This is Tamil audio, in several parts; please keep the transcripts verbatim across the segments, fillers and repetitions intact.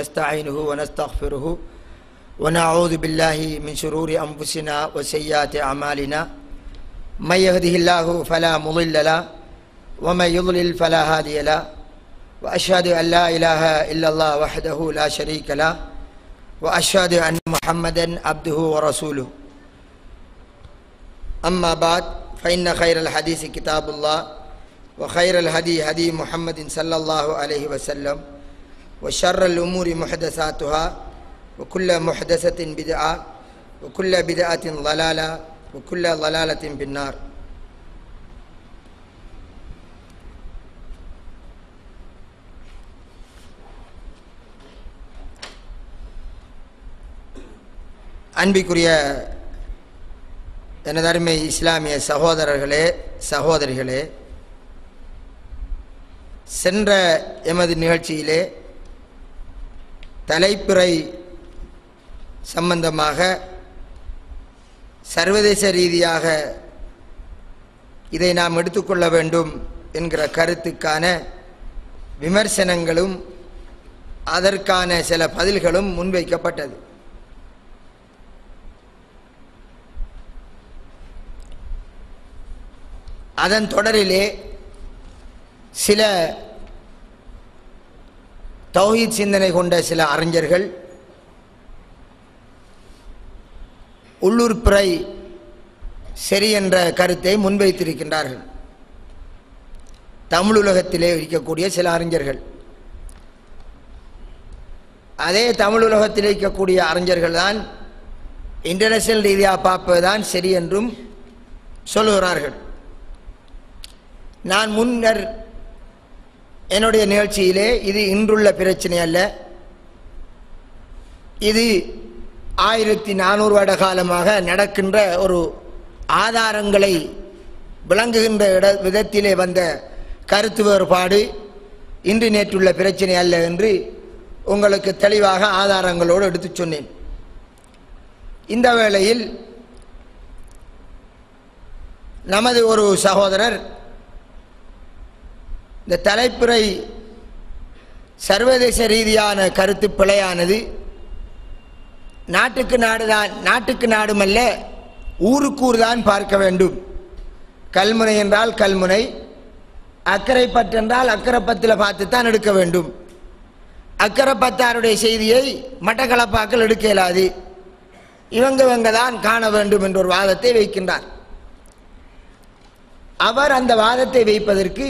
نستعينه ونستغفره ونعوذ بالله من شرور أنفسنا وسيئات أعمالنا من يهده الله فلا مضل له ومن يضلل فلا هادي له وأشهد أن لا إله إلا الله وحده لا شريك له وأشهد أن محمدا عبده ورسوله أما بعد فإن خير الحديث كتاب الله وخير الهدي هدي محمد صلى الله عليه وسلم وشر الأمور محدثاتها وكل محدثة بدعة وكل بدعة ضلالة وكل ضلالة في النار அன்பிற்குரிய எனதருமை இஸ்லாமிய சகோதரர்களே சகோதரிகளே, சென்ற எமது நிகழ்ச்சியிலே தலைப்பிறை சம்பந்தமாக சர்வதேச ரீதியாக இதை நாம் எடுத்துக்கொள்ள வேண்டும் என்கிற கருத்துக்கான விமர்சனங்களும் அதற்கான சில பதில்களும் முன்வைக்கப்பட்டது. அதன் தொடரிலே சில தௌஹீத் சிந்தனை கொண்ட சில அறிஞர்கள் உள்ளூர் பிறை சரி என்ற கருத்தை முன்வைத்திருக்கின்றார்கள். தமிழுலகத்திலே இருக்கக்கூடிய சில அறிஞர்கள், அதே தமிழுலகத்திலே இருக்கக்கூடிய அறிஞர்கள் தான் இன்டர்நேஷனல் ரீதியாக பார்ப்பதுதான் சரி என்றும் சொல்லுகிறார்கள். நான் முன்னர் என்னுடைய நிகழ்ச்சியிலே இது இன்றுள்ள பிரச்சனை அல்ல, இது ஆயிரத்தி நானூறு வருட காலமாக நடக்கின்ற ஒரு ஆதாரங்களை விளங்குகின்ற இட விதத்திலே வந்த கருத்து வேறுபாடு, இன்று நேற்றுள்ள பிரச்சனை அல்ல என்று உங்களுக்கு தெளிவாக ஆதாரங்களோடு எடுத்து சொன்னேன். இந்த வேளையில் நமது ஒரு சகோதரர் இந்த தலைப்புறை சர்வதேச ரீதியான கருத்து பிழையானது நாட்டுக்கு நாடுதான், நாட்டுக்கு நாடுமல்ல ஊருக்கூர்தான் பார்க்க வேண்டும், கல்முனை என்றால் கல்முனை, அக்கரைப்பற்று என்றால் அக்கரைப்பத்தில் பார்த்துத்தான் எடுக்க வேண்டும், அக்கரைப்பத்தாருடைய செய்தியை மட்டக்களப்பாக்கள் எடுக்க இயலாது, இவங்க இவங்க தான் காண வேண்டும் என்ற ஒரு வாதத்தை வைக்கின்றார். அவர் அந்த வாதத்தை வைப்பதற்கு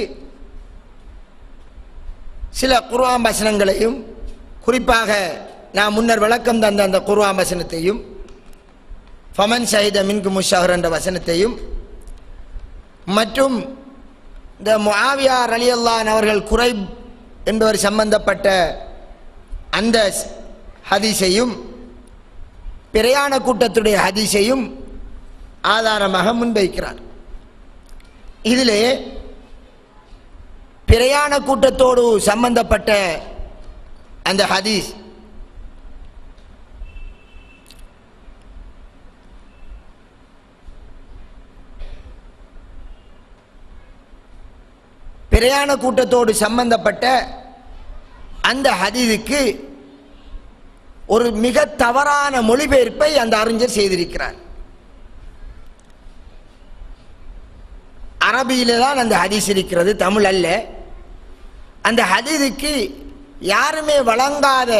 சில குர்ஆன் வசனங்களையும், குறிப்பாக நான் முன்னர் விளக்கம் தந்த அந்த குர்ஆன் வசனத்தையும், ஃபமன் ஷஹித மின்குமுஷ் ஷஹ்ர் என்ற வசனத்தையும், மற்றும் இந்த முஆவியா ரலியல்லாஹு அவர்கள் குரைப் என்பவர் சம்பந்தப்பட்ட அந்த ஹதீஸையும் பிரயாண கூட்டத்துடைய ஹதீஸையும் ஆதாரமாக முன்வைக்கிறார். இதிலே பிரயாண கூட்டத்தோடு சம்பந்தப்பட்ட அந்த ஹதீஸ் பிரயாண கூட்டத்தோடு சம்பந்தப்பட்ட அந்த ஹதீஸுக்கு ஒரு மிக தவறான மொழிபெயர்ப்பை அந்த அறிஞர் செய்திருக்கிறார். அரபியிலே தான் அந்த ஹதீஸ் இருக்கிறது, தமிழ் அல்ல. அந்த ஹதீஸுக்கு யாருமே வழங்காத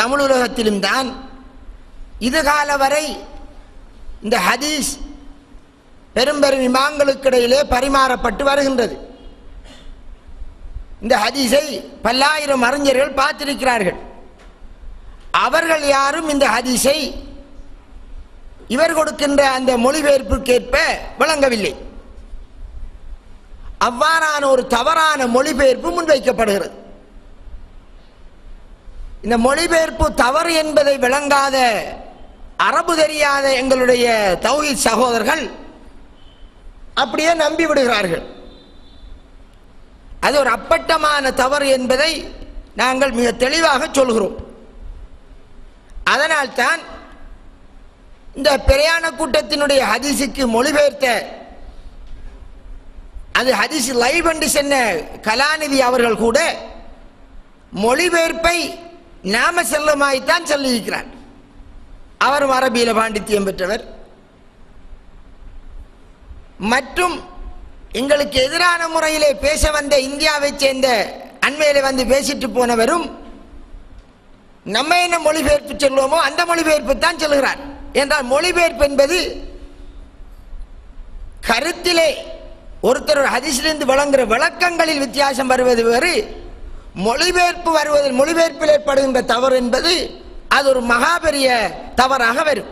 தமிழ் உலகத்திலும் தான் இதுகால வரை இந்த ஹதீஸ் பெரும் பெரும் இமாம்களுக்கிடையிலே பரிமாறப்பட்டு வருகின்றது. இந்த ஹதீஸை பல்லாயிரம் அறிஞர்கள் பார்த்திருக்கிறார்கள். அவர்கள் யாரும் இந்த ஹதீஸை இவர் கொடுக்கின்ற அந்த மொழிபெயர்ப்புக்கேற்ப வழங்கவில்லை. அவ்வாறான ஒரு தவறான மொழிபெயர்ப்பு முன்வைக்கப்படுகிறது. இந்த மொழிபெயர்ப்பு தவறு என்பதை விளங்காத, அரபு தெரியாத எங்களுடைய தௌஹீத் சகோதரர்கள் அப்படியே நம்பி விடுகிறார்கள். அது ஒரு அப்பட்டமான தவறு என்பதை நாங்கள் மிக தெளிவாக சொல்கிறோம். அதனால்தான் இந்த பிரயாண கூட்டத்தினுடைய ஹதீஸுக்கு மொழிபெயர்த்த அது ஹதீஸ் லைவ் என்று சொன்ன கலாநிதி அவர்கள் கூட மொழிபெயர்ப்பை நாம செல்லமாய்த்தான் சொல்லியிருக்கிறார். அவர் அரபியில பாண்டித்தியம் பெற்றவர். மற்றும் எங்களுக்கு எதிரான முறையிலே பேச வந்த இந்தியாவை சேர்ந்த அண்மையிலே வந்து பேசிட்டு போனவரும் நம்ம என்ன மொழிபெயர்ப்பு சொல்லுவோமோ அந்த மொழிபெயர்ப்பு தான் சொல்கிறார். என்றால் மொழிபெயர்ப்பு என்பது கருத்திலே ஒருத்தர் ஹதீஸிலிருந்து வழங்குகிற விளக்கங்களில் வித்தியாசம் வருவது வேறு, மொழிபெயர்ப்பு வருவதில் மொழிபெயர்ப்பில் ஏற்படுகின்ற தவறு என்பது அது ஒரு மகாபெரிய தவறாக வரும்.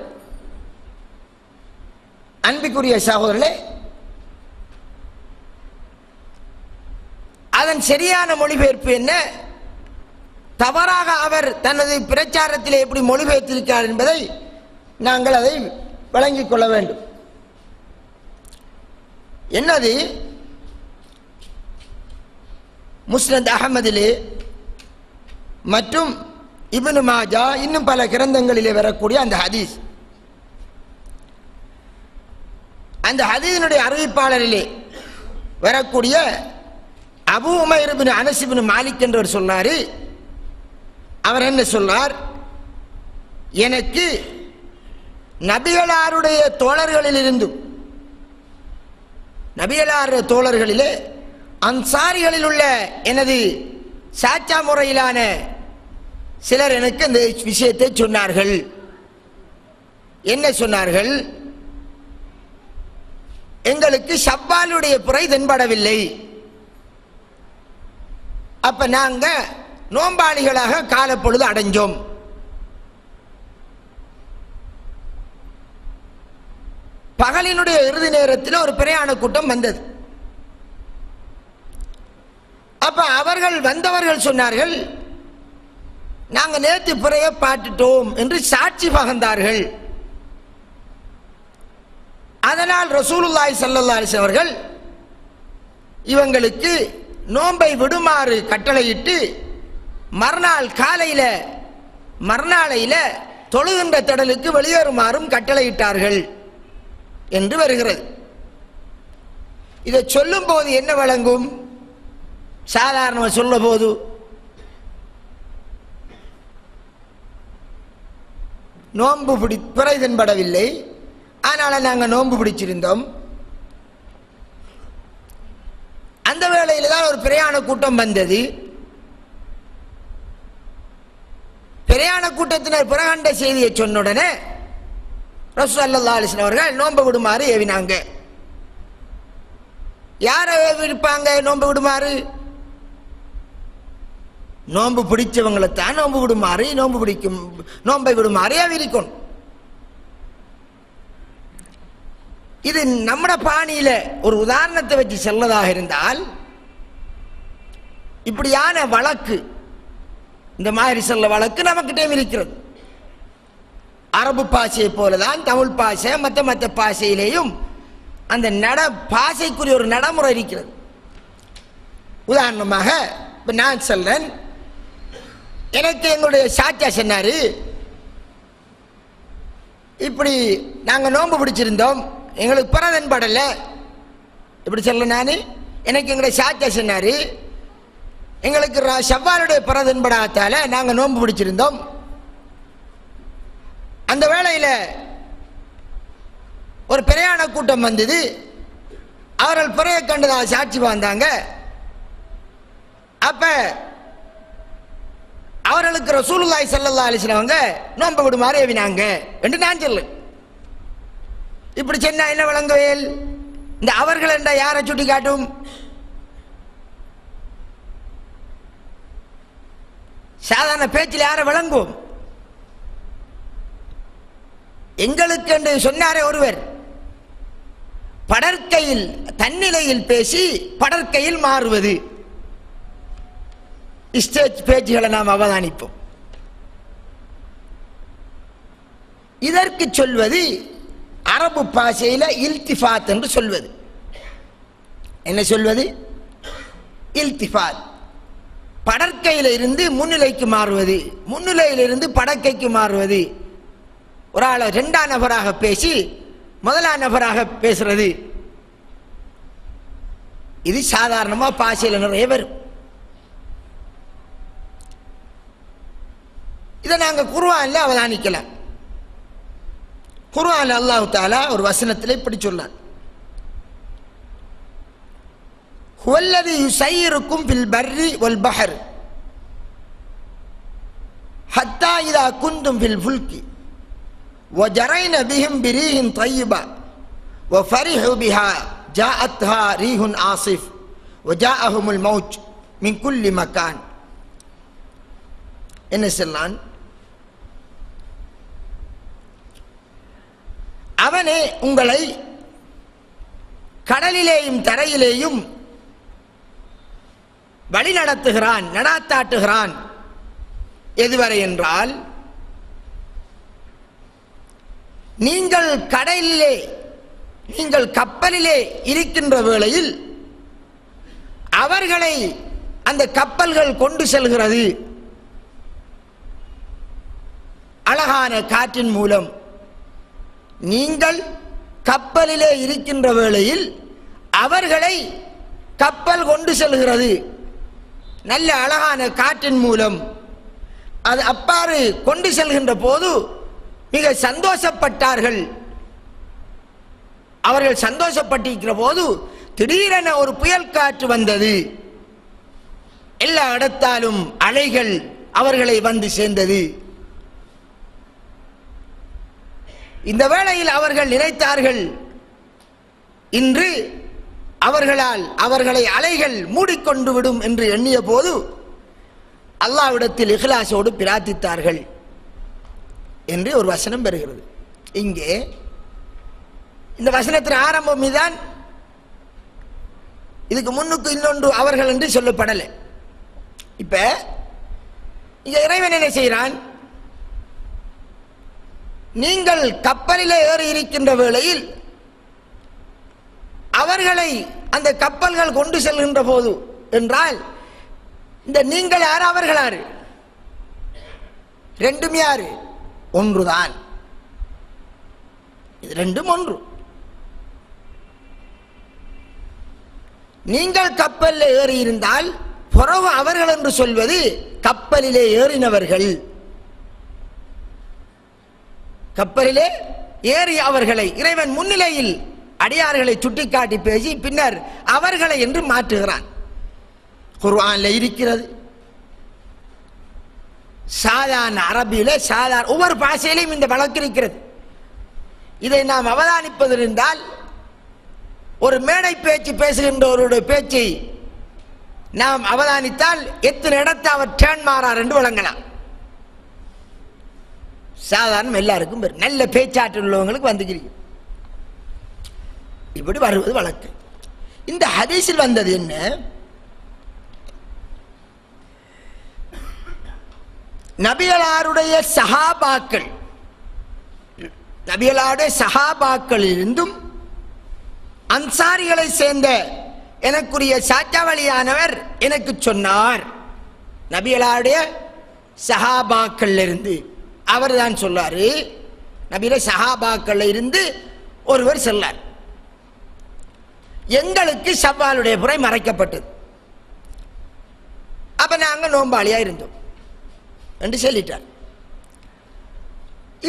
அன்பிற்குரிய சகோதரர்களே, அதன் சரியான மொழிபெயர்ப்பு என்ன, தவறாக அவர் தனது பிரச்சாரத்திலே எப்படி மொழிபெயர்த்திருக்கிறார் என்பதை நாங்கள் அதை விளங்கிக் கொள்ள வேண்டும். என்னது முஸ்னத் அஹ்மதிலே மற்றும் இப்னு மாஜா இன்னும் பல கிரந்தங்களிலே வரக்கூடிய அந்த ஹதீஸ், அந்த ஹதீஸினுடைய அறிவிப்பாளரிலே வரக்கூடிய Abu Umair ibn Anas ibn Malik என்றவர் சொன்னார். அவர் என்ன சொன்னார், எனக்கு நபிகளாருடைய தோழர்களில் இருந்தும் நபிகளாருடைய தோழர்களிலே அன்சாரிகளில் உள்ள எனது சாச்சா முறையிலான சிலர் எனக்கு இந்த விஷயத்தை சொன்னார்கள். என்ன சொன்னார்கள், எங்களுக்கு ஷவ்வாலுடைய புரை தென்படவில்லை, அப்ப நாங்க நோம்பாளிகளாக காலப்பொழுது அடைஞ்சோம். பகலினுடைய இறுதி நேரத்தில் ஒரு பிரயாண கூட்டம் வந்தது. அப்ப அவர்கள் வந்தவர்கள் சொன்னார்கள், நாங்கள் நேற்று பிறைய பாட்டுட்டோம் என்று சாட்சி பகர்ந்தார்கள். அதனால் ரசூலுல்லாஹி ஸல்லல்லாஹு அலைஹி வஸல்லம் அவர்கள் இவங்களுக்கு நோன்பை விடுமாறு கட்டளையிட்டு மறுநாள் காலையில மறுநாளையில தொழுகின்ற திடலுக்கு வெளியேறுமாறும் கட்டளையிட்டார்கள் என்று வருகிறது. இதை சொல்லும் போது என்ன வழங்கும், சாதாரண சொல்ல போது நோன்பு பிடி பிறை தென்படவில்லை, அதனால நாங்கள் நோன்பு பிடிச்சிருந்தோம், அந்த வேளையில் தான் ஒரு பிரயாண கூட்டம் வந்தது, பிரயாண கூட்டத்தினர் புறகண்ட செய்தியை சொன்ன உடனே ரசூலுல்லாஹி ஸல்லல்லாஹு அலைஹி வஸல்லம் அவர்கள் நோன்பு விடுமாறு ஏவினாங்க. யாரை ஏவிருப்பாங்க நோன்பு விடுமாறு, நோன்பு பிடிச்சவங்களைத்தான் நோன்பு விடுமாறு நோன்பு பிடிக்கும் நோன்பை விடுமாறு ஏவிருக்கும். இது நம்ம பாணியில ஒரு உதாரணத்தை வச்சு செல்வதாக இருந்தால், இப்படியான வழக்கு இந்த மாதிரி செல்ல வழக்கு நமக்கிட்டே இருக்கிறது. அரபு பாஷையை போலதான் தமிழ் பாஷை மற்ற மற்ற பாஷையிலேயும் அந்த நட பாஷைக்குரிய ஒரு நடைமுறை இருக்கிறது. உதாரணமாக இப்போ நான் சொல்றேன், எனக்கு எங்களுடைய சாச்சா சொன்னாரு இப்படி நாங்கள் நோன்பு பிடிச்சிருந்தோம் எங்களுக்கு பிற தென்படல, இப்படி சொல்ல நான் எனக்கு எங்களுடைய சாச்சா சொன்னாரு எங்களுக்கு ஷவ்வாலுடைய பிற தென்படாத்தால நாங்கள் நோன்பு பிடிச்சிருந்தோம், அந்த வேளையில் ஒரு பிரயாண கூட்டம் வந்தது, அவர்கள் பிறையை கண்டதாக சாட்சி வந்தாங்க, அப்ப அவர்களுக்கு ரசூலுல்லாஹி ஸல்லல்லாஹு அலைஹி வஸல்லம் நோன்பு விடுமாறு ஏவினாங்க என்று நான் சொல்லு. இப்படி சொன்னா என்ன வழங்குவேல், இந்த அவர்கள் என்ற யாரை சுட்டி காட்டும், சாதாரண பேச்சில் யாரை வழங்குவோம், எங்களுக்கு என்று சொன்னாரே ஒருவர் படற்கையில் தன்னிலையில் பேசி படற்கையில் மாறுவது ஸ்டேஜ் பேச்சுகளை நாம் அவதானிப்போம். இதற்கு சொல்வது அரபு பாஷையில் இல்திஃபாத் என்று சொல்வது. என்ன சொல்வது, இல்திஃபாத், படற்கையில் இருந்து முன்னிலைக்கு மாறுவது, முன்னிலையிலிருந்து படற்கைக்கு மாறுவது, ஒரு ஆள் ரெண்டாம் நபராக பேசி முதலாம் நபராக பேசுறது, இது சாதாரணமா பாஷையில் நிறைய வரும். இதை நாங்கள் குர்ஆன்ல அவதானிக்கல. குர்ஆன்ல அல்லாஹ் தஆலா ஒரு வசனத்திலே இப்படி சொன்னார், ஹுவல்லதி யுஸையிருக்கும் ஃபில் பர்ரி வல் பஹர் ஹத்தா இதா குந்தும் ஃபில் ஃபுல்கி வஜரைன பிஹிம் பிரீஹின் தையிபா வஃபரிஹு பிஹா ஜாஅத்ஹா ரீஹுன் ஆஸிஃப் வஜாஅஹுமுல் மௌத் மின் குல்லி மகான். என்ன சொன்னான்? அவனே உங்களை கடலிலேயும் தரையிலேயும் வழி நடத்துகிறான், நடாத்தாட்டுகிறான். எதுவரை என்றால், நீங்கள் கடலிலே நீங்கள் கப்பலிலே இருக்கின்ற வேளையில் அவர்களை அந்த கப்பல்கள் கொண்டு செல்கிறது அழகான காற்றின் மூலம். நீங்கள் கப்பலிலே இருக்கின்ற வேளையில் அவர்களை கப்பல் கொண்டு செல்கிறது நல்ல அழகான காற்றின் மூலம். அது அப்பாறு கொண்டு செல்கின்ற போது மிக சந்தோஷப்பட்டார்கள். அவர்கள் சந்தோஷப்பட்டிருக்கிற போது திடீரென ஒரு புயல் காற்று வந்தது. எல்லா இடத்தாலும் அலைகள் அவர்களை வந்து சேர்ந்தது. இந்த வேளையில் அவர்கள் நினைத்தார்கள், இன்று அவர்களால் அவர்களை அலைகள் மூடிக்கொண்டு விடும் என்று எண்ணிய போது அல்லாஹ்விடத்தில் இஹ்லாஸோடு பிரார்த்தித்தார்கள் என்று ஒரு வசனம் பெறுகிறது. இங்கே இந்த வசனத்தின் ஆரம்பம் இதுதான். இதுக்கு முன்னுக்கு இன்னொன்று அவர்கள் என்று சொல்லப்படலை. இப்ப இங்க இறைவன் என்ன செய்கிறான்? நீங்கள் கப்பலிலே ஏறி இருக்கின்ற வேளையில் அவர்களை அந்த கப்பல்கள் கொண்டு செல்கின்ற போது என்றால், இந்த நீங்கள் யார் அவர்கள் யாரு? ரெண்டும் யாரு? ஒன்றுதான். இது ரெண்டும் ஒன்று. நீங்கள் கப்பலில் ஏறி இருந்தால் புறவு அவர்கள் என்று சொல்வது கப்பலிலே ஏறினவர்கள், கப்பலிலே ஏறி அவர்களை இறைவன் முன்னிலையில் அடியார்களை சுட்டிக்காட்டி பேசி பின்னர் அவர்களை என்று மாற்றுகிறான். குர்ஆன்ல இருக்கிறது, சாதாரண அரபியில சாதாரண ஒவ்வொரு பாஷையிலும் இந்த வழக்கு இருக்கிறது. இதை நாம் அவதானிப்பது இருந்தால், ஒரு மேடை பேச்சு பேசுகின்றவருடைய பேச்சை நாம் அவதானித்தால் எத்தனை இடத்தை அவர் டேன் மாறார் என்று வழங்கலாம். சாதாரணம் எல்லாருக்கும் நல்ல பேச்சாற்றல் உள்ளவங்களுக்கு வந்துக்கிறீங்க. இப்படி வருவது வழக்கு. இந்த ஹதீஸில் வந்தது என்ன? நபிகளாருடைய சஹாபாக்கள், நபிகளாருடைய சஹாபாக்களிலிருந்தும் அன்சாரிகளை சேர்ந்த எனக்குரிய சாச்சாவளியானவர் எனக்கு சொன்னார். நபிகளாருடைய சஹாபாக்கள் இருந்து அவர் தான் சொல்லாரு. நபியில சஹாபாக்கள் இருந்து ஒருவர் சொல்லார், எங்களுக்கு சவாலுடைய புரை மறைக்கப்பட்டது, அப்ப நாங்க நோம்பாளியா இருந்தோம் என்று சொல்லிட்டார்.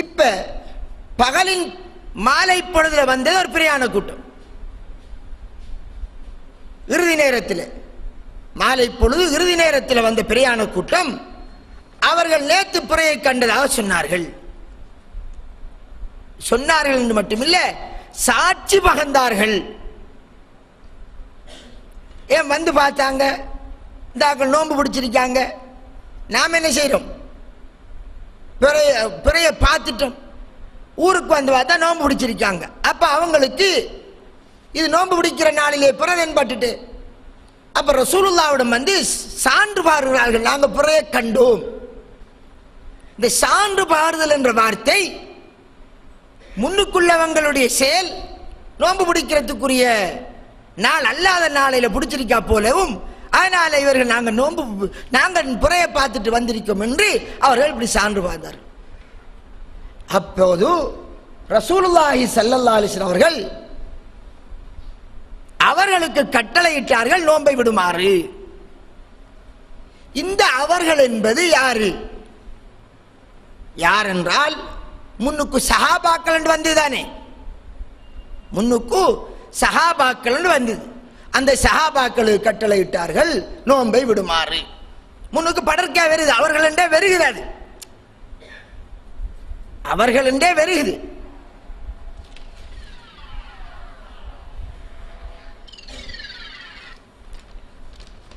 இப்ப பகலின் மாலை பொழுதுல வந்தது ஒரு பிரயாண கூட்டம். இறுதி நேரத்தில், மாலை பொழுது இறுதி நேரத்தில் வந்த பிரயாண கூட்டம் அவர்கள் நேற்று புறையை கண்டதாக சொன்னார்கள். சொன்னார்கள் என்று மட்டுமில்ல, சாட்சி பகந்தார்கள். ஏன் வந்து பார்த்தாங்க, தாக்கள் நோன்பு பிடிச்சிருக்காங்க. நாம் என்ன செய்கிறோம்? பிறைய பிறைய பார்த்துட்டோம். ஊருக்கு வந்து பார்த்தா நோன்பு பிடிச்சிருக்காங்க. அப்போ அவங்களுக்கு இது நோன்பு பிடிக்கிற நாளிலே பிற தென்பட்டுட்டு அப்போ ரசூலுல்லாவிடம் வந்து சான்று பாருகிறார்கள், நாங்கள் பிறைய கண்டோம். இந்த சான்று பாருதல் என்ற வார்த்தை முன்னுக்குள்ளவங்களுடைய செயல், நோன்பு பிடிக்கிறதுக்குரிய நாள் அல்லாத நாளையில் பிடிச்சிருக்கா போலவும், அதனால இவர்கள் நாங்கள் நோன்பு நாங்கள் புறையை பார்த்துட்டு வந்திருக்கோம் என்று அவர்கள் இப்படி சான்று பார்த்தார். அப்போது ரசூலுல்லாஹி ஸல்லல்லாஹு அலைஹி வஸல்லம் அவர்கள் அவர்களுக்கு கட்டளையிட்டார்கள் நோன்பை விடுமாறு. இந்த அவர்கள் என்பது யாரு? Yar and Ral Munuku Sahaba Kalandwandidane Munuku Sahaba Kalandwandid and the Sahaba Kalu Catalytar Hill, no baby to marry Munuku Padarka is our Kalanda very good. Our Kalanda very good.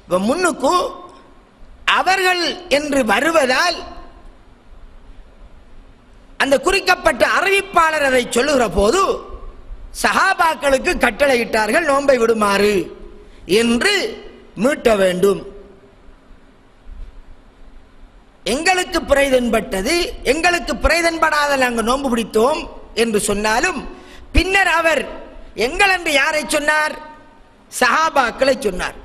The Munuku Avergal என்று வருவதால் அந்த குறிக்கப்பட்ட அறிவிப்பாளர் அதை சொல்லுகிற போது சஹாபாக்களுக்கு கட்டளையிட்டார்கள் நோன்பை விடுமாறு என்று மீட்ட வேண்டும் எங்களுக்கு பிறைதன்பட்டது எங்களுக்கு பிறைதன்படாத நாங்கள் நோன்பு பிடித்தோம் என்று சொன்னாலும் பின்னர் அவர் எங்கள் என்று யாரை சொன்னார் சஹாபாக்களை சொன்னார்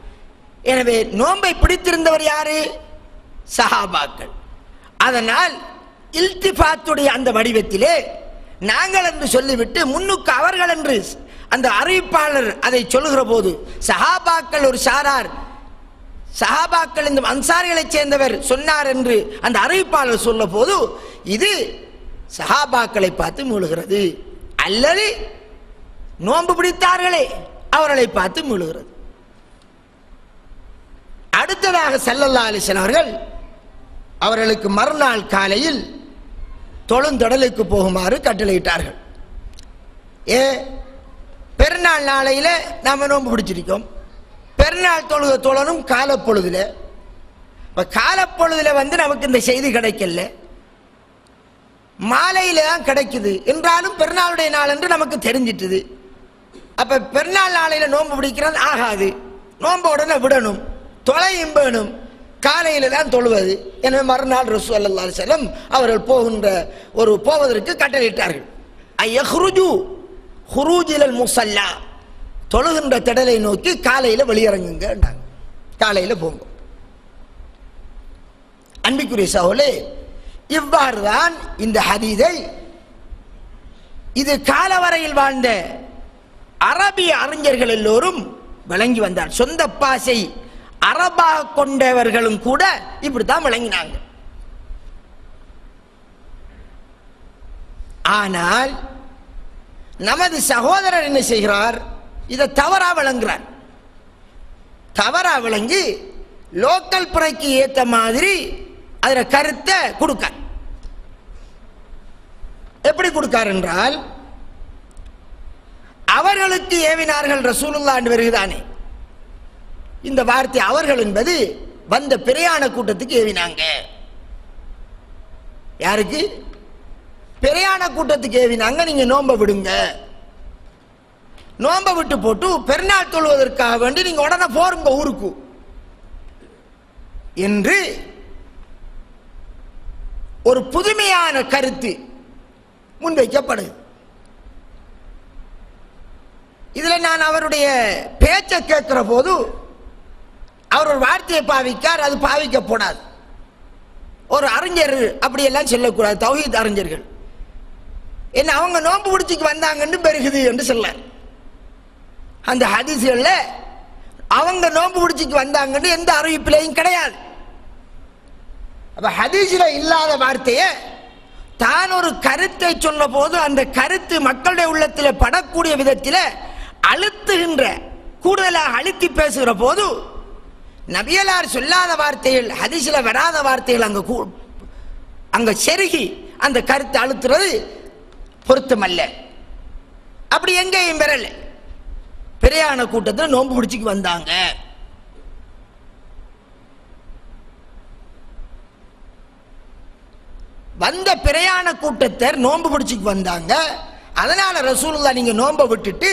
எனவே நோன்பை பிடித்திருந்தவர் யாரு சஹாபாக்கள் அதனால் இல்திஃபாத்துடைய அந்த வடிவத்திலே நாங்கள் என்று சொல்லிவிட்டு முன்னுக்கு அவர்கள் என்று அந்த அறிவிப்பாளர் அதை சொல்லுகிற போது சஹாபாக்கள் ஒரு சாரார் சஹாபாக்கள் இந்த அன்சாரிகளைச் சேர்ந்தவர் சொன்னார் என்று அந்த அறிவிப்பாளர் சொல்ல போது இது சஹாபாக்களை பார்த்து மூழுகிறது அல்லது நோன்பு பிடித்தார்களே அவர்களை பார்த்து மூழுகிறது அடுத்ததாக ஸல்லல்லாஹு அலைஹி வஸல்லம் அவர்கள் அவர்களுக்கு மறுநாள் காலையில் தொழுந்தடலுக்கு போகுமாறு கட்டளையிட்டார்கள் ஏ பெருநாள் நாளையிலே நாம நோன்பு பிடிச்சிருக்கோம் பெருநாள் தொழுக தொழனும் காலப்பொழுதிலே அப்ப காலப்பொழுதிலே வந்து நமக்கு இந்த செய்தி கிடைக்கல மாலையிலே தான் கிடைக்குது என்றாலும் பெருநாளுடைய நாள் என்று நமக்கு தெரிஞ்சிட்டது அப்ப பெருநாள் நாளையிலே நோன்பு பிடிக்கிறது ஆகாது நோன்பு உடனே விடணும் தொலையும் வேணும் காலையில தான் தொழுவது எனவே மறுநாள் ரசூலுல்லாஹி ஸல்லல்லாஹு அலைஹி வஸல்லம் அவர்கள் போகின்ற ஒரு போவதற்கு கட்டளையிட்டார்கள் ஐயஹ்ருஜு ஹுரூஜில் முஸல்லா தொழுகின்ற திடலை நோக்கி காலையில வெளியறங்குங்க என்றாங்க காலையில போங்க அன்பிக்குரிய சகோதரர்களே இவ்வாறு தான் இந்த ஹதீஸை இது காலவரையில் வாழ்ந்த அரபிய அறிஞர்கள் எல்லோரும் விளங்கி வந்தார் சொந்த பாசை அரபா கொண்டவர்களும் கூட இப்படி தான் விளங்கினாங்க ஆனால் நமது சகோதரர் என்ன செய்கிறார் இதை தவறா விளங்குறார் தவறா விளங்கி லோக்கல் பிறைக்கு ஏத்த மாதிரி அதில் கருத்தை கொடுக்கார் எப்படி கொடுக்கார் என்றால் அவர்களுக்கு ஏவினார்கள் ரசூலுல்லாஹ் என்று வருகிறானே இந்த வார்த்தை அவர்கள் என்பது வந்த பிரயாண கூட்டத்துக்கு ஏவினாங்க யாருக்கு பிரயாண கூட்டத்துக்கு ஏவினாங்க நீங்க நோன்பை விடுங்க நோன்பை விட்டு போட்டு பெருநாள் தொழுவதற்காக வேண்டி நீங்க உடனே போருங்க ஊருக்கு என்று ஒரு புதுமையான கருத்து முன்வைக்கப்படுது இதுல நான் அவருடைய பேச்சை கேட்கிற போது அவர் ஒரு வார்த்தையை பாவிக்கார் அது பாவிக்கப்படாது ஒரு அறிஞர் அப்படியெல்லாம் சொல்லக்கூடாது தௌஹீத் அறிஞர்கள் என்ன அவங்க நோன்பு பிடிச்சிக்கு வந்தாங்கன்னு பெருகுது என்று சொல்லார் அந்த ஹதீஸ்களில் அவங்க நோன்பு பிடிச்சிக்கு வந்தாங்கன்னு எந்த அறிவிப்பிலையும் கிடையாது அப்போ ஹதீஸில் இல்லாத வார்த்தையை தான் ஒரு கருத்தை சொன்ன போது அந்த கருத்து மக்களுடைய உள்ளத்தில் படக்கூடிய விதத்தில் அழுத்துகின்ற கூடுதலாக அழுத்தி பேசுகிற போது நபியலார் சொல்லாத வார்த்தைகள் ஹதீஸில் வராத வார்த்தைகள் அங்க அங்கே செருகி அந்த கருத்தை அழுத்துறது பொருத்தமல்ல அப்படி எங்கேயும் பெறல பிரயாண கூட்டத்தில் நோன்பு பிடிச்சிக்கு வந்தாங்க வந்த பிரயாண கூட்டத்தர் நோன்பு பிடிச்சிக்கு வந்தாங்க அதனால ரசூலுல்லாஹ் நீங்க நோன்பை விட்டுட்டு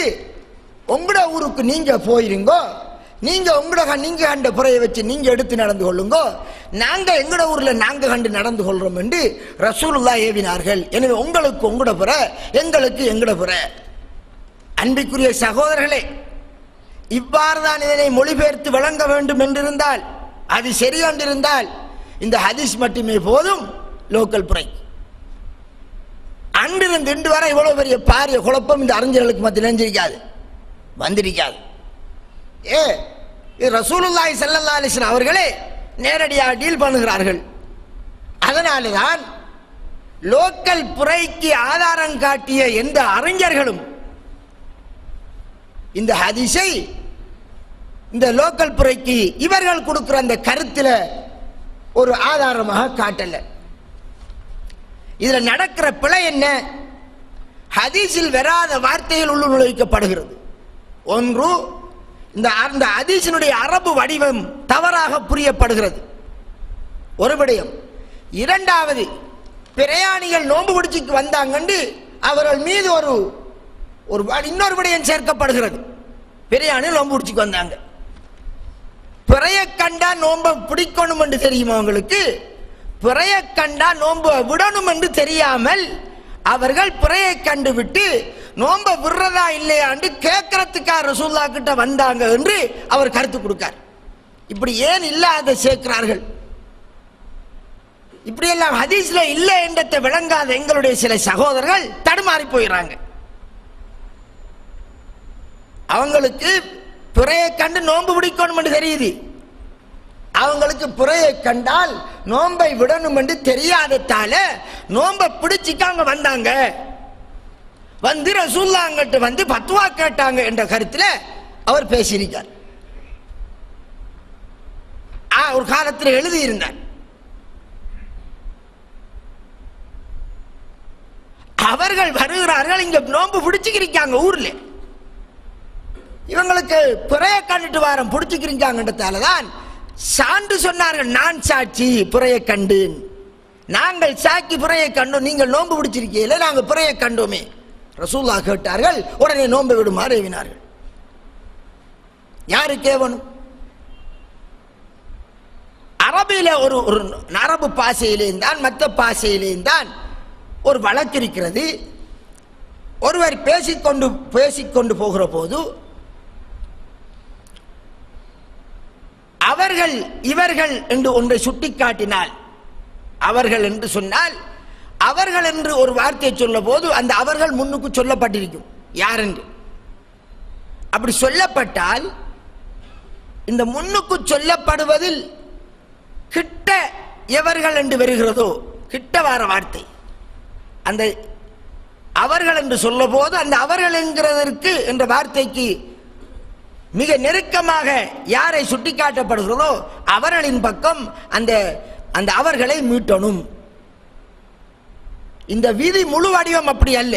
உங்களோட ஊருக்கு நீங்க போயிருங்கோ நீங்க உங்களோட நீங்க கண்ட புறையை வச்சு நீங்க எடுத்து நடந்து கொள்ளுங்க நாங்க எங்கட ஊர்ல நாங்க கண்டு நடந்து கொள்றோம் என்று ரசூலுல்லாஹ் ஏவினார்கள் எனவே உங்களுக்கு உங்களோட புற எங்களுக்கு எங்கட புற அன்பிற்குரிய சகோதரர்களே இவ்வாறு தான் இதனை மொழிபெயர்த்து விளங்க வேண்டும் என்றிருந்தால் அது சரியாண்டிருந்தால் இந்த ஹதீஸ் மட்டுமே போதும் லோக்கல் புறை அன்றிருந்து இன்று வரை இவ்வளவு பெரிய பாரிய குழப்பம் இந்த அறிஞர்களுக்கு மத்தியில் நினைஞ்சிருக்காது வந்திருக்காது ஏ ரசூலுல்லாஹி ஸல்லல்லாஹு அலைஹி வஸல்லம் அவர்களே நேரடியாக டீல் பண்ணுகிறார்கள் அதனால தான் லோக்கல் புரைக்கு ஆதாரம் காட்டிய எந்த அறிஞர்களும் இந்த ஹதீஸை இந்த லோக்கல் புரைக்கு இவர்கள் கொடுக்கிற அந்த கருத்தில் ஒரு ஆதாரமாக காட்டல. இதில் நடக்கிற பிழை என்ன? ஹதீஸில் வராத வார்த்தையில் உள்ள நுழைக்கப்படுகிறது. ஒன்று, இந்த அந்த ஹதீஸினுடைய அரபு வடிவம் தவறாக புரியப்படுகிறது, ஒரு விடயம். இரண்டாவது, பிரயாணிகள் நோன்பு பிடிச்சிக்கு வந்தாங்கண்டு அவர்கள் மீது ஒரு ஒரு இன்னொரு விடயம் சேர்க்கப்படுகிறது. பிரயாணிகள் நோன்பு பிடிச்சிக்கு வந்தாங்க, பிறைய கண்டா நோன்பை பிடிக்கணும் என்று தெரியுமா அவங்களுக்கு? பிறைய கண்டா நோன்பை விடணும் என்று தெரியாமல் அவர்கள் பிறையை கண்டு விட்டு நோன்பை விடுறதா இல்லையாண்டு கேட்கறதுக்கா ரசூல்லா கிட்ட வந்தாங்க என்று அவர் கருத்து கொடுக்கார். இப்படி ஏன் இல்லாத சேர்க்கிறார்கள்? இப்படியெல்லாம் ஹதீஸ்ல இல்லை என்றதை விளங்காத எங்களுடைய சில சகோதரர்கள் தடுமாறி போயிடறாங்க. அவங்களுக்கு பிறையை கண்டு நோன்பு பிடிக்கணும் என்று தெரியுது, அவங்களுக்கு புறையை கண்டால் நோன்பை விடணும் என்று தெரியாததால நோன்பை பிடிச்சிக்க அவங்க வந்தாங்க, வந்து ரசூல்லா அங்கிட்ட வந்து பத்வா கேட்டாங்க என்ற கருத்தில் அவர் பேசியிருக்கார். ஒரு காலத்தில் எழுதியிருந்தார். அவர்கள் வருகிறார்கள், இங்க நோன்பு பிடிச்சிக்கிருக்காங்க ஊர்ல, இவங்களுக்கு பிறைய கண்டுட்டு வாரம் பிடிச்சிக்கிருக்காங்கன்றதாலதான் சான்று சொன்னார்கள். நான் சாட்சி புறைய கண்டு, நாங்கள் சாட்சி புறைய கண்டோம், நீங்கள் நோன்பு பிடிச்சிருக்கீங்களே, நாங்கள் புறைய கண்டோமே. ரசூல்லா கேட்டார்கள், உடனே நோன்பு விடுமாறு ஏவினார்கள். யாரு கேவனும்? அரபில ஒரு ஒரு அரபு பாசையிலேயும் தான் மற்ற பாசையிலேயும் தான் ஒரு வழக்கு இருக்கிறது. ஒருவர் பேசிக்கொண்டு பேசிக்கொண்டு போகிற போது அவர்கள் இவர்கள் என்று ஒன்றை சுட்டிக்காட்டினால், அவர்கள் என்று சொன்னால், அவர்கள் என்று ஒரு வார்த்தையை சொல்ல போது அந்த அவர்கள் முன்னுக்கு சொல்லப்பட்டிருக்கும், யார் என்று. அப்படி சொல்லப்பட்டால் இந்த முன்னுக்கு சொல்லப்படுவதில் கிட்ட எவர்கள் என்று வருகிறதோ, கிட்ட வார வார்த்தை அந்த அவர்கள் என்று சொல்ல போது அந்த அவர்கள் என்கிறதற்கு என்ற வார்த்தைக்கு மிக நெருக்கமாக யாரை சுட்டிக்காட்டப்படுகிறதோ அவர்களின் பக்கம் அந்த அந்த அவர்களை மீட்டணும். இந்த விதி முழு வடிவம் அப்படி அல்ல.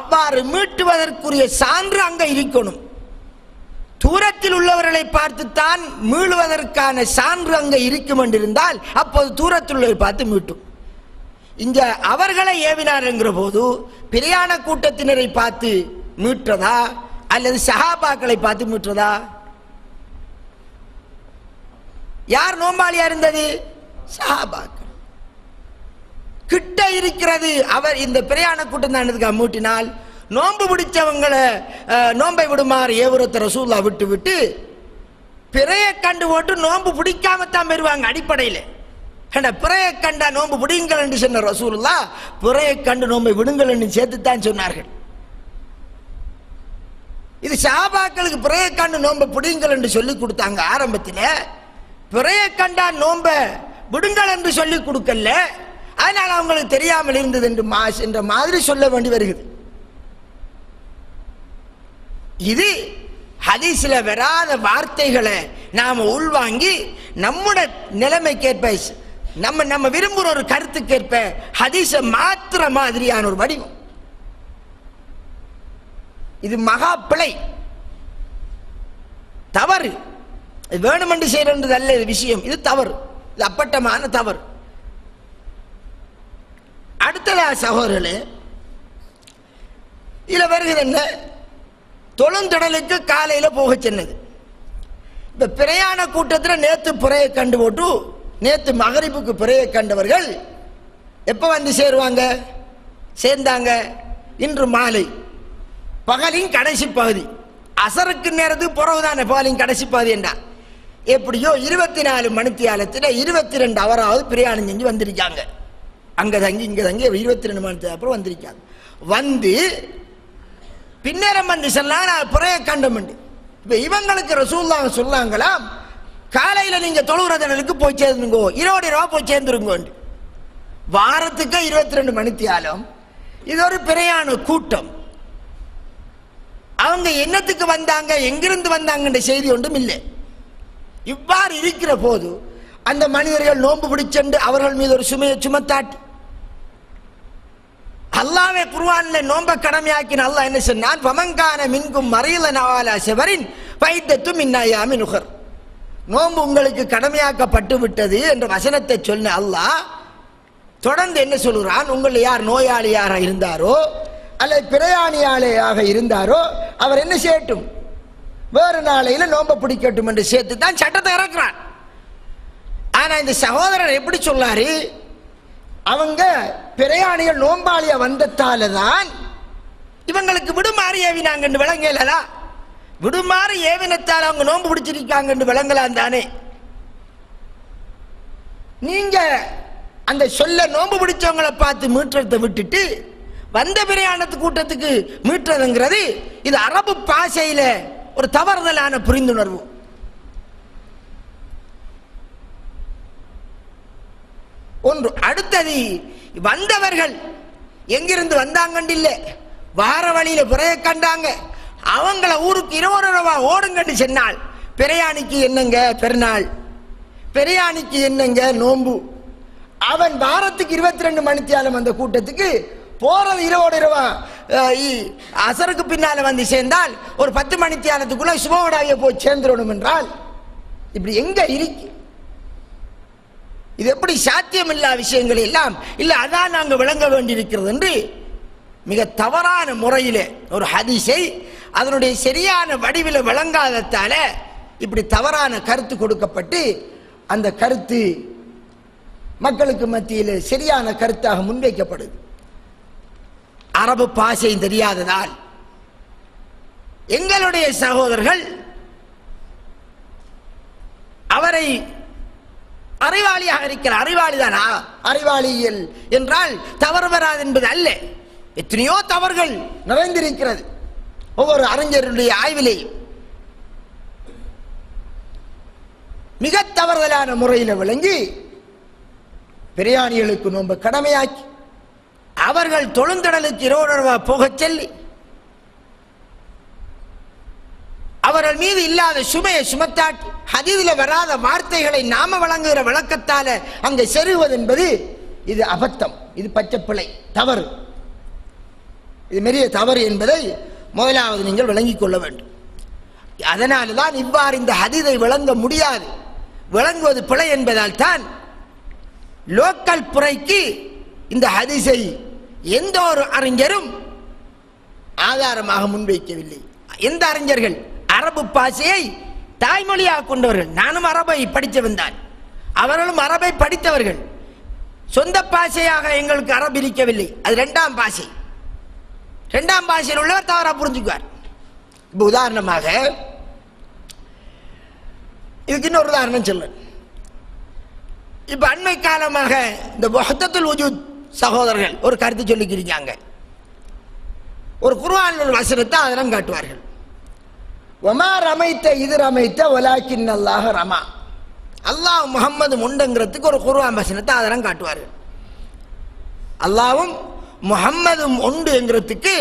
அவ்வாறு மீட்டுவதற்குரிய சான்று அங்க இருக்கணும். தூரத்தில் உள்ளவர்களை பார்த்துத்தான் மீளுவதற்கான சான்று அங்க இருக்கும் என்றிருந்தால் அப்போது தூரத்தில் உள்ளவரை பார்த்து மீட்டும். இங்க அவர்களை ஏவினார் என்கிற போது பிரியாண கூட்டத்தினரை பார்த்து மீட்டதா அல்லது சஹாபாக்களை பார்த்து மீட்டுறதா? யார் நோம்பாளியா இருந்தது? சஹாபாக்கள். கிட்ட இருக்கிறது அவர் இந்த பிரயாண கூட்டம் தான் மூட்டினால் நோன்பு பிடிச்சவங்களை நோன்பை விடுமாறு ஏவுரத்தை ரசூல்லா விட்டு விட்டு பிறைய கண்டு போட்டு நோன்பு பிடிக்காமத்தான் பெறுவாங்க அடிப்படையில். ஏன்னா பிறையை கண்டா நோன்பு பிடிங்கள் என்று சொன்ன ரசூல்லா பிறையை கண்டு நோன்பை விடுங்கள் என்று சேர்த்துத்தான் சொன்னார்கள். இது சஹாபாக்களுக்கு பிறைய கண்டு நோன்பை பிடிங்கள் என்று சொல்லிக் கொடுத்தாங்க. ஆரம்பத்தில் பிறைய கண்டா நோன்பை விடுங்கள் என்று சொல்லிக் கொடுக்கல, அதனால் அவங்களுக்கு தெரியாமல் இருந்தது என்று என்ற மாதிரி சொல்ல வேண்டி வருகிறது. இது ஹதீஸில் வராத வார்த்தைகளை நாம் உள்வாங்கி நம்முடைய நிலைமைக்கேற்ப நம்ம நம்ம விரும்புகிற ஒரு கருத்துக்கேற்ப ஹதீஸை மாத்திர மாதிரியான ஒரு வடிவம். இது மகா பிழை, தவறு. இது வேணுமென்று செய்யறது அல்ல விஷயம், இது தவறு, இது அப்பட்டமான தவறு. அடுத்ததாக சகோதரர்களே, இதுல வருகிறது என்ன? தொழுந்தடலுக்கு காலையில போக சொன்னது. இப்ப பிரயாண கூட்டத்தில் நேத்து புறையை கண்டு போட்டு நேத்து மகரிப்புக்கு புறையை கண்டவர்கள் எப்ப வந்து சேருவாங்க? சேர்ந்தாங்க இன்று மாலை பகலின் கடைசி பகுதி, அசருக்கு நேரத்துக்கு பிறகுதான் பகலின் கடைசி பகுதி என்றா எப்படியோ இருபத்தி நாலு மணித்தியாலத்தில் இருபத்தி ரெண்டு அவராவது பிரயாணம் செஞ்சு வந்திருக்காங்க. அங்கே தங்கி இங்கே தங்கி இருபத்தி ரெண்டு மணித்து அப்புறம் வந்திருக்காங்க. வந்து பின்னேரம் வந்து சொன்னால் நான் புறைய கண்டமண்டு. இப்போ இவங்களுக்கு ரசூல்லாங்க சொல்லாங்களாம், காலையில் நீங்கள் தொழுகிறதனுக்கு போய் சேர்ந்துங்கோ, இருபது ரூபா போய் சேர்ந்துருங்கோண்டு. வாரத்துக்கு இருபத்தி இரண்டு மணித்தியாலம் இது ஒரு பிரயாண கூட்டம். அவங்க என்னத்துக்கு வந்தாங்க, எங்கிருந்து வந்தாங்கன்ற செய்தி ஒன்றும் இல்லை. இவ்வாறு இருக்கிற போது அந்த மனிதர்கள் நோன்பு பிடிச்சென்று அவர்கள் மீது ஒரு சுமையை சுமத்தாட்டி அல்லாஹ்வே குர்ஆன்ல நோன்பை கடமையாக்கின அல்லாஹ் என்ன சொன்னான், வமங்கான மின்கும் மரீலன் அவாலா சபரின் பைத்தத்து மின் அய்யாமின் உகர். நோன்பு உங்களுக்கு கடமையாக்கப்பட்டு விட்டது என்ற வசனத்தை சொன்ன அல்லாஹ் தொடர்ந்து என்ன சொல்கிறான், உங்கள் யார் நோயாளியாக இருந்தாரோ அல்லது பிரயாணியாளியாக இருந்தாரோ அவர் என்ன செய்யட்டும், வேறு நாளையில நோன்பை பிடிக்கட்டும் என்று சேர்த்து தான் சட்டத்தை இறக்குறான். ஆனா இந்த சகோதரர் எப்படி சொல்லாரு, அவங்க பிரயாணிகள் நோம்பாளிய வந்ததால தான் இவங்களுக்கு விடுமாறு ஏவினாங்க என்று விளங்கலா, விடுமாறு ஏவினத்தால் அவங்க நோன்பு பிடிச்சிருக்காங்க என்று விளங்கலாம் தானே. நீங்க அந்த சொல்ல நோன்பு பிடிச்சவங்களை பார்த்து மீற்றத்தை விட்டுட்டு வந்த பிரயாணத்து கூட்டத்துக்கு மீற்றதுங்கிறது இது அரபு பாஷையில ஒரு தவறுதலான புரிந்துணர்வு. ஒன்று. அடுத்தது, வந்தவர்கள் எங்கிருந்து வந்தாங்கன்னு இல்லை, வார வழியில பிறைய கண்டாங்க, அவங்கள ஊருக்கு இருவரவா ஓடுங்கன்னு சொன்னால் பிரயாணிக்கு என்னங்க பெருநாள், பிரயாணிக்கு என்னங்க நோம்பு, அவன் வாரத்துக்கு இருபத்தி ரெண்டு மணித்தியாலும் அந்த கூட்டத்துக்கு போறது இருவோடு இருவா அசருக்கு பின்னால வந்து சேர்ந்தால் ஒரு பத்து மணித்தியாலத்துக்குள்ள சுபோடாய போய் சேர்ந்துடணும் என்றால் இப்படி எங்க இருக்கு? இது எப்படி சாத்தியம் இல்லா விஷயங்கள் எல்லாம் இல்லை, அதான் நாங்கள் விளங்க வேண்டியிருக்கிறது என்று மிக தவறான முறையில் ஒரு ஹதீஸை அதனுடைய சரியான வடிவில் விளங்காததால இப்படி தவறான கருத்து கொடுக்கப்பட்டு அந்த கருத்து மக்களுக்கு மத்தியில் சரியான கருத்தாக முன்வைக்கப்படுது. அரபு பாஷை தெரியாததால் எங்களுடைய சகோதரர்கள் அவரை அறிவாளியாக இருக்கிறார். அறிவாளிதானா? அறிவாளியல் என்றால் தவறு வராது என்பது அல்ல. எத்தனையோ தவறுகள் நிறைந்திருக்கிறது ஒவ்வொரு அறிஞருடைய ஆய்விலேயும். மிக தவறுதலான முறையில் விளங்கி பிரயாணிகளுக்கு நோன்பு கடமையாக்கி அவர்கள் தொழுந்திடலுக்கு இரவுணர்வா போகச் சொல்லி அவர்கள் மீது இல்லாத சுமையை சுமத்தாட்டி ஹதீஸில் வராத வார்த்தைகளை நாம வழங்குகிற விளக்கத்தால அங்கே செருகுவது என்பது இது அபத்தம், இது பச்சைப்பிழை, தவறு, இது பெரிய தவறு என்பதை முதலாவது நீங்கள் விளங்கிக் கொள்ள வேண்டும். அதனால தான் இவ்வாறு இந்த ஹதீஸை விளங்க முடியாது, விளங்குவது பிழை என்பதால் தான் லோக்கல் புரைக்கு இந்த ஹதீஸை எந்த ஒரு அறிஞரும் ஆதாரமாக முன்வைக்கவில்லை. எந்த அறிஞர்கள்? அரபு பாஷையை தாய்மொழியாக கொண்டவர்கள். நானும் அரபை படித்தவன் தான், அவர்களும் அரபை படித்தவர்கள். சொந்த பாஷையாக எங்களுக்கு அரபு இருக்கவில்லை, அது ரெண்டாம் பாஷை. ரெண்டாம் பாஷையில் உள்ளவர் தவறாக புரிஞ்சுக்குவார். இப்போ உதாரணமாக இதுக்கு இன்னொரு உதாரணம் சொல்றேன். இப்போ அண்மை காலமாக இந்த வஹ்தத்துல் வஜூத் சகோதரர்கள் ஒரு கருத்து சொல்லிக்கிறாங்க. ஒரு குர்ஆன் ஒரு வசனத்தை அதெல்லாம் காட்டுவார்கள். ஒமா ரமைத்த இது ரமைத்த வலாக்கின் அல்லாஹ் ரமா, அல்லாஹ் முகம்மது உண்டுங்கிறதுக்கு ஒரு குர்ஆன் வசனத்தை அதெல்லாம் காட்டுவார்கள். அல்லாவும் முகம்மதும் உண்டுங்கிறதுக்கு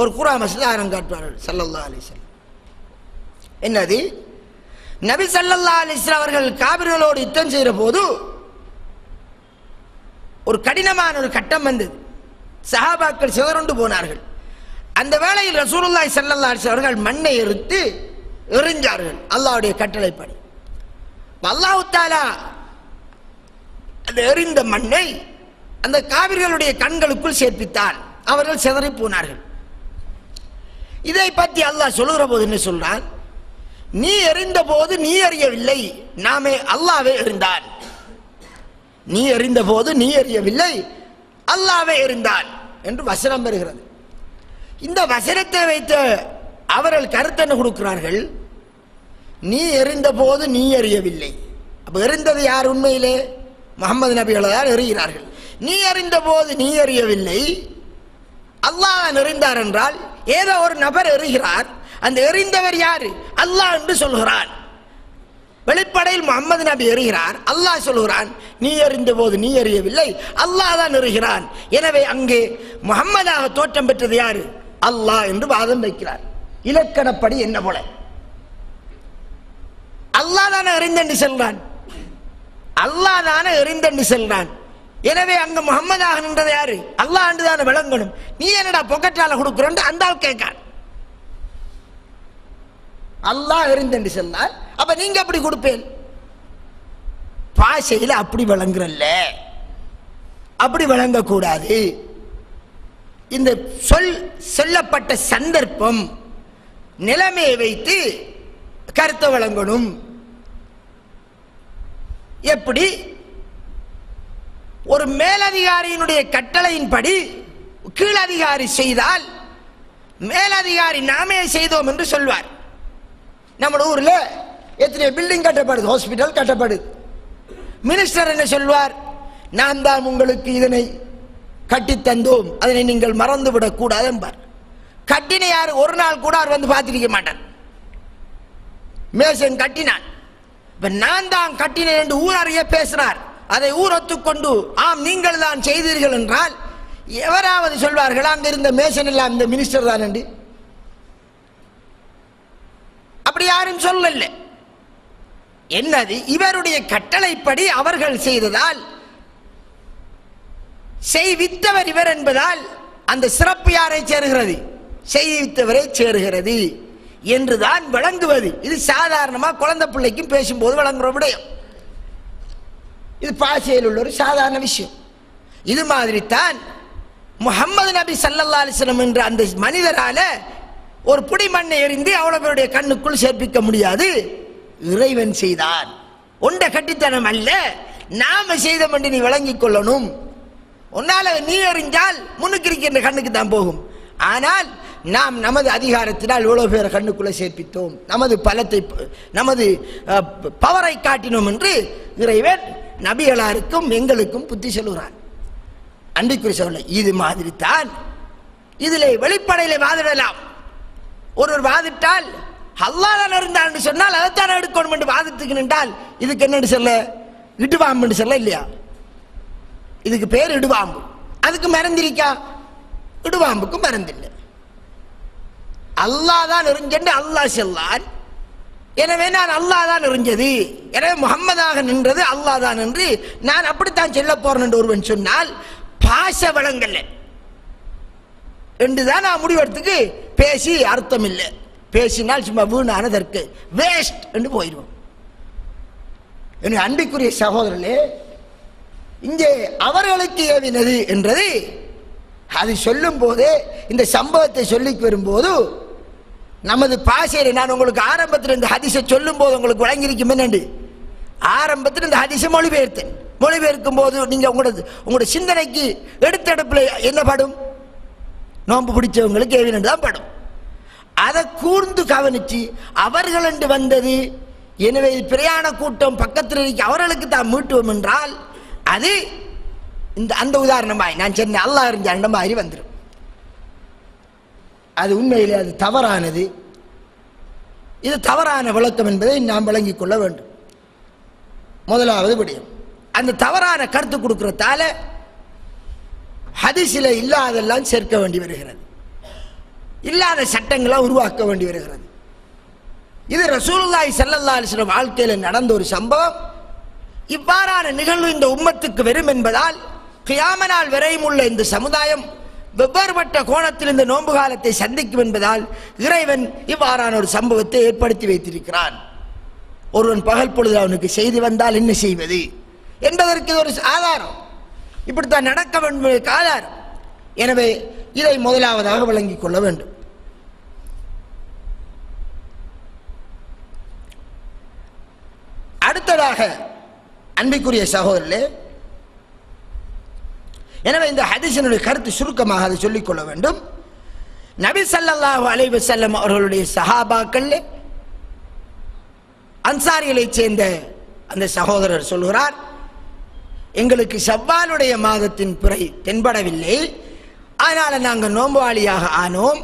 ஒரு குர்ஆன் வசனத்தை அதெல்லாம் காட்டுவார்கள். ஸல்லல்லாஹு அலைஹி வஸல்லம் என்னது, நபி ஸல்லல்லாஹு அலைஹி வஸல்லம் அவர்கள் காபிர்களோடு யுத்தம் செய்கிற போது ஒரு கடினமான ஒரு கட்டம் வந்தது. சஹாபாக்கள் சிதறுண்டு போனார்கள். அந்த வேளையில் ரசூலுல்லாஹி ஸல்லல்லாஹு அலைஹி அவர்கள் மண்ணை எரித்து எறிஞ்சார்கள் அல்லாஹ்வுடைய கட்டளைப்படி. அல்லாஹ் தஆலா அந்த எறிந்த மண்ணை அந்த காவிர்களுடைய கண்களுக்குள் சேர்ப்பித்தார், அவர்கள் சிதறி போனார்கள். இதை பற்றி அல்லாஹ் சொல்லுகிற போது என்ன சொல்றான், நீ எறிந்த போது நீ அறியவில்லை, நாமே அல்லாஹ்வே எறிந்தான். நீ எறிந்த போது நீ அறியவில்லை, அல்லாஹ்வே எறிந்தான் என்று வசனம் பெறுகிறது. இந்த வசனத்தை வைத்த அவர்கள் கருத்தனை கொடுக்கிறார்கள், நீ எறிந்த போது நீ அறியவில்லை. அப்போ எறிந்தது யார்? உண்மையிலே முகமது நபிகளை தான் எறிகிறார்கள். நீ எறிந்த போது நீ அறியவில்லை, அல்லாஹ் எறிந்தார் என்றால் ஏதோ ஒரு நபர் எறிகிறார், அந்த எறிந்தவர் யார்? அல்லாஹ் என்று சொல்கிறார். வெளிப்படையில் முஹம்மது நபி எறிகிறார். அல்லாஹ் சொல்கிறான், நீ எறிந்த போது நீ எறியவில்லை, அல்லாஹ் தான் எறிகிறான். எனவே அங்கே முஹம்மதாக தோற்றம் பெற்றது யாரு? அல்லாஹ் என்று வாதம் வைக்கிறார். இலக்கணப்படி என்ன போல அல்லாஹ் தானே எறிந்தென்று செல்றான், அல்லாஹ் தானே எறிந்தென்று செல்றான். எனவே அங்கு முஹம்மதாக நின்றது யாரு? அல்லாஹ் என்று தானே விளங்கணும். நீ என்னடா பொக்கெட்டால கொடுக்குறோன்னு அந்த ஆள் கேட்கான். அல்லாஹ் எறிந்தென்று செல்றான், அப்ப நீங்க அப்படி கொடுப்பேன் பாஷையில் அப்படி விளங்குறல்ல, அப்படி விளங்கக்கூடாது. இந்த சொல் சொல்லப்பட்ட சந்தர்ப்பம் நிலைமையை வைத்து கருத்தை வழங்கணும். எப்படி ஒரு மேலதிகாரியினுடைய கட்டளையின்படி கீழதிகாரி செய்தால் மேலதிகாரி நாமே செய்தோம் என்று சொல்வார். நம்ம ஊர்ல எத்தனை பில்டிங் கட்டப்படுது, ஹாஸ்பிட்டல் கட்டப்படுது, மினிஸ்டர் என்ன சொல்வார்? நான் தான் உங்களுக்கு இதனை கட்டி தந்தோம், அதனை நீங்கள் மறந்து விடக்கூடாது என்பார். கட்டின யார்? ஒரு நாள் கூட அவர் வந்து பார்த்திருக்க மாட்டார். மேசன் கட்டினான், நான் தான் கட்டினேன் என்று ஊராரையே பேசினார். அதை ஊரத்துக்கொண்டு ஆம் நீங்கள் தான் செய்தீர்கள் என்றால் எவராவது சொல்வார்கள் அங்க இருந்த மேசன் எல்லாம் இந்த மினிஸ்டர் தான் என்று? அப்படி யாரும் சொல்லல. என்னது, இவருடைய கட்டளைப்படி அவர்கள் செய்ததால் செய்வித்தவர் இவர் என்பதால் அந்த சிறப்பு யாரை சேருகிறது? செய்வித்தவரை சேருகிறது என்றுதான் விளங்குவது. இது சாதாரணமா குழந்தை பிள்ளைக்கும் பேசும்போது விளங்குற விடயம். இது பாஷையில் உள்ள ஒரு சாதாரண விஷயம். இது மாதிரி தான் முஹம்மது நபி ஸல்லல்லாஹு அலைஹி வஸல்லம் என்ற அந்த மனிதரால ஒரு புடி மண்ணை எறிந்து அவ்வளவு பேருடைய கண்ணுக்குள் சேர்ப்பிக்க முடியாது. இறைவன் செய்தான், ஒன்றை கட்டித்தனம் அல்ல, நாம செய்தோம் என்று நீ விளங்கிக் கொள்ளணும். உன்னால நீ எறிஞ்சால் முன்னுக்கு இருக்கின்ற கண்ணுக்கு தான் போகும். ஆனால் நாம் நமது அதிகாரத்தினால் இவ்வளவு பேர் கண்ணுக்குள்ளே சேர்ப்பித்தோம், நமது பலத்தை நமது பவரை காட்டினோம் என்று இறைவன் நபிகளாருக்கும் எங்களுக்கும் புத்தி சொல்கிறான். அன்பிற்குரிய சொல்ல இது மாதிரி தான் இதில் வெளிப்படையிலே வாதிடலாம். ஒருவர் வாதிட்டால் அல்லாஹ் தான் இருந்தான் என்று சொன்னால் அதைத்தான் எடுக்கணும் என்று வாதித்துக்கு நின்றால் இதுக்கு என்னன்னு சொல்ல? இடுவாம்பு என்று சொல்ல இல்லையா? இதுக்கு பேர் இடுவாம்பு. அதுக்கு மறந்திருக்கா? இடுவாம்புக்கு மறந்தில்லை. அல்லாஹ் தான் எறிஞ்சென்று அல்லாஹ் சொல்லான், எனவே நான் அல்லாஹ் தான் எறிஞ்சது, எனவே முஹம்மதாக நின்றது அல்லாஹ் தான் என்று நான் அப்படித்தான் சொல்ல போறேன் என்று ஒருவன் சொன்னால் பாஷ வழங்கல என்றுதான் நான் முடிவெடுத்துக்கு பேசி அர்த்தம் இல்லை. பேசினால் சும்மா வீணானதற்கு வேஸ்ட் என்று போயிடுவோம். என் அன்பிற்குரிய சகோதரர்களே, இங்கே அவர்களுக்கு ஏவினது என்றது அது சொல்லும் போதே இந்த சம்பவத்தை சொல்லி வரும்போது நமது பாஷையில் நான் உங்களுக்கு ஆரம்பத்தில் இந்த ஹதீஸை சொல்லும் போது உங்களுக்கு வழங்கியிருக்கும் என்னண்டு ஆரம்பத்தில் இந்த ஹதீஸை மொழிபெயர்த்தேன். மொழிபெயர்க்கும் போது நீங்கள் உங்களோட உங்களோட சிந்தனைக்கு எடுத்தடுப்பில் என்ன படும்? நோன்பு பிடிச்சவங்களுக்கு ஏவினு தான் படும். அதை கூர்ந்து கவனிச்சு அவர்கள் என்று வந்தது, எனவே பிரயாண கூட்டம் பக்கத்தில் இருக்க அவர்களுக்கு தான் மீட்டுவோம் என்றால் அது இந்த அந்த உதாரணமாய் நான் சொன்ன அல்லாஹ் எறிஞ்ச அந்த மாதிரி வந்துடும். அது உண்மையிலே அது தவறானது. இது தவறான விளக்கம் என்பதை நாம் விளங்கிக் கொள்ள வேண்டும். முதலாவது விடயம், அந்த தவறான கருத்து கொடுக்கிறதால ஹதீஸில் இல்லாதெல்லாம் சேர்க்க வேண்டி வருகிறது, இல்லாத சட்டங்களை உருவாக்க வேண்டி வருகிறது. இது ரசூலுல்லாஹி ஸல்லல்லாஹு அலைஹி வஸல்லம் வாழ்க்கையில் நடந்த ஒரு சம்பவம். இவ்வாறான நிகழ்வு இந்த உம்மத்துக்கு வரும் என்பதால் கியாம நாள் வரையும் உள்ள இந்த சமுதாயம் வெவ்வேறுபட்ட கோணத்தில் இந்த நோன்பு காலத்தை சந்திக்கும் என்பதால் இறைவன் இவ்வாறான ஒரு சம்பவத்தை ஏற்படுத்தி வைத்திருக்கிறான். ஒருவன் பகல் பொழுது அவனுக்கு செய்தி வந்தால் என்ன செய்வது என்பதற்கு ஒரு ஆதாரம், இப்படித்தான் நடக்க வேண்டும் என்பதற்கு ஆதாரம். எனவே இதை முதலாவதாக விளங்கிக் கொள்ள வேண்டும். அடுத்ததாக அன்பிற்குரிய சகோதரர்களே, எனவே இந்த ஹதீஸினுடைய கருத்து சுருக்கமாக அதை சொல்லிக்கொள்ள வேண்டும். நபி ஸல்லல்லாஹு அலைஹி வஸல்லம் அவர்களுடைய சஹாபாக்கள் அன்சாரிகளை சேர்ந்த அந்த சகோதரர் சொல்கிறார், எங்களுக்கு ஷவ்வாலுடைய மாதத்தின் பிறை தென்படவில்லை, அதனால நாங்கள் நோம்புவாளியாக ஆனோம்.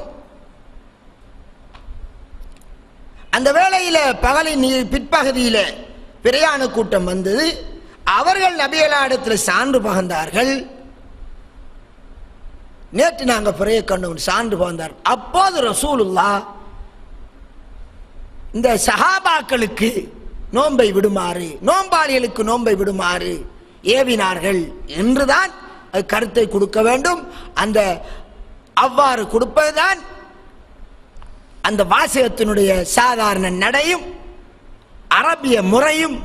அந்த வேளையில பகலின் பிற்பகுதியில பிரயாண கூட்டம் வந்தது. அவர்கள் நபியலாடத்தில் சான்று பகந்தார்கள். நேற்று நாங்கள் பிறைய கண்டவன் சான்று பகந்தார். அப்போது ரசூலுல்லா இந்த சஹாபாக்களுக்கு நோன்பை விடுமாறு, நோன்பாளிகளுக்கு நோன்பை விடுமாறு ஏவினார்கள் என்றுதான் கருத்தை கொடுக்க வேண்டும். அந்த அவ்வாறு கொடுப்பதுதான் அந்த வாசகத்தினுடைய சாதாரண நடையும் அரபிய முறையும்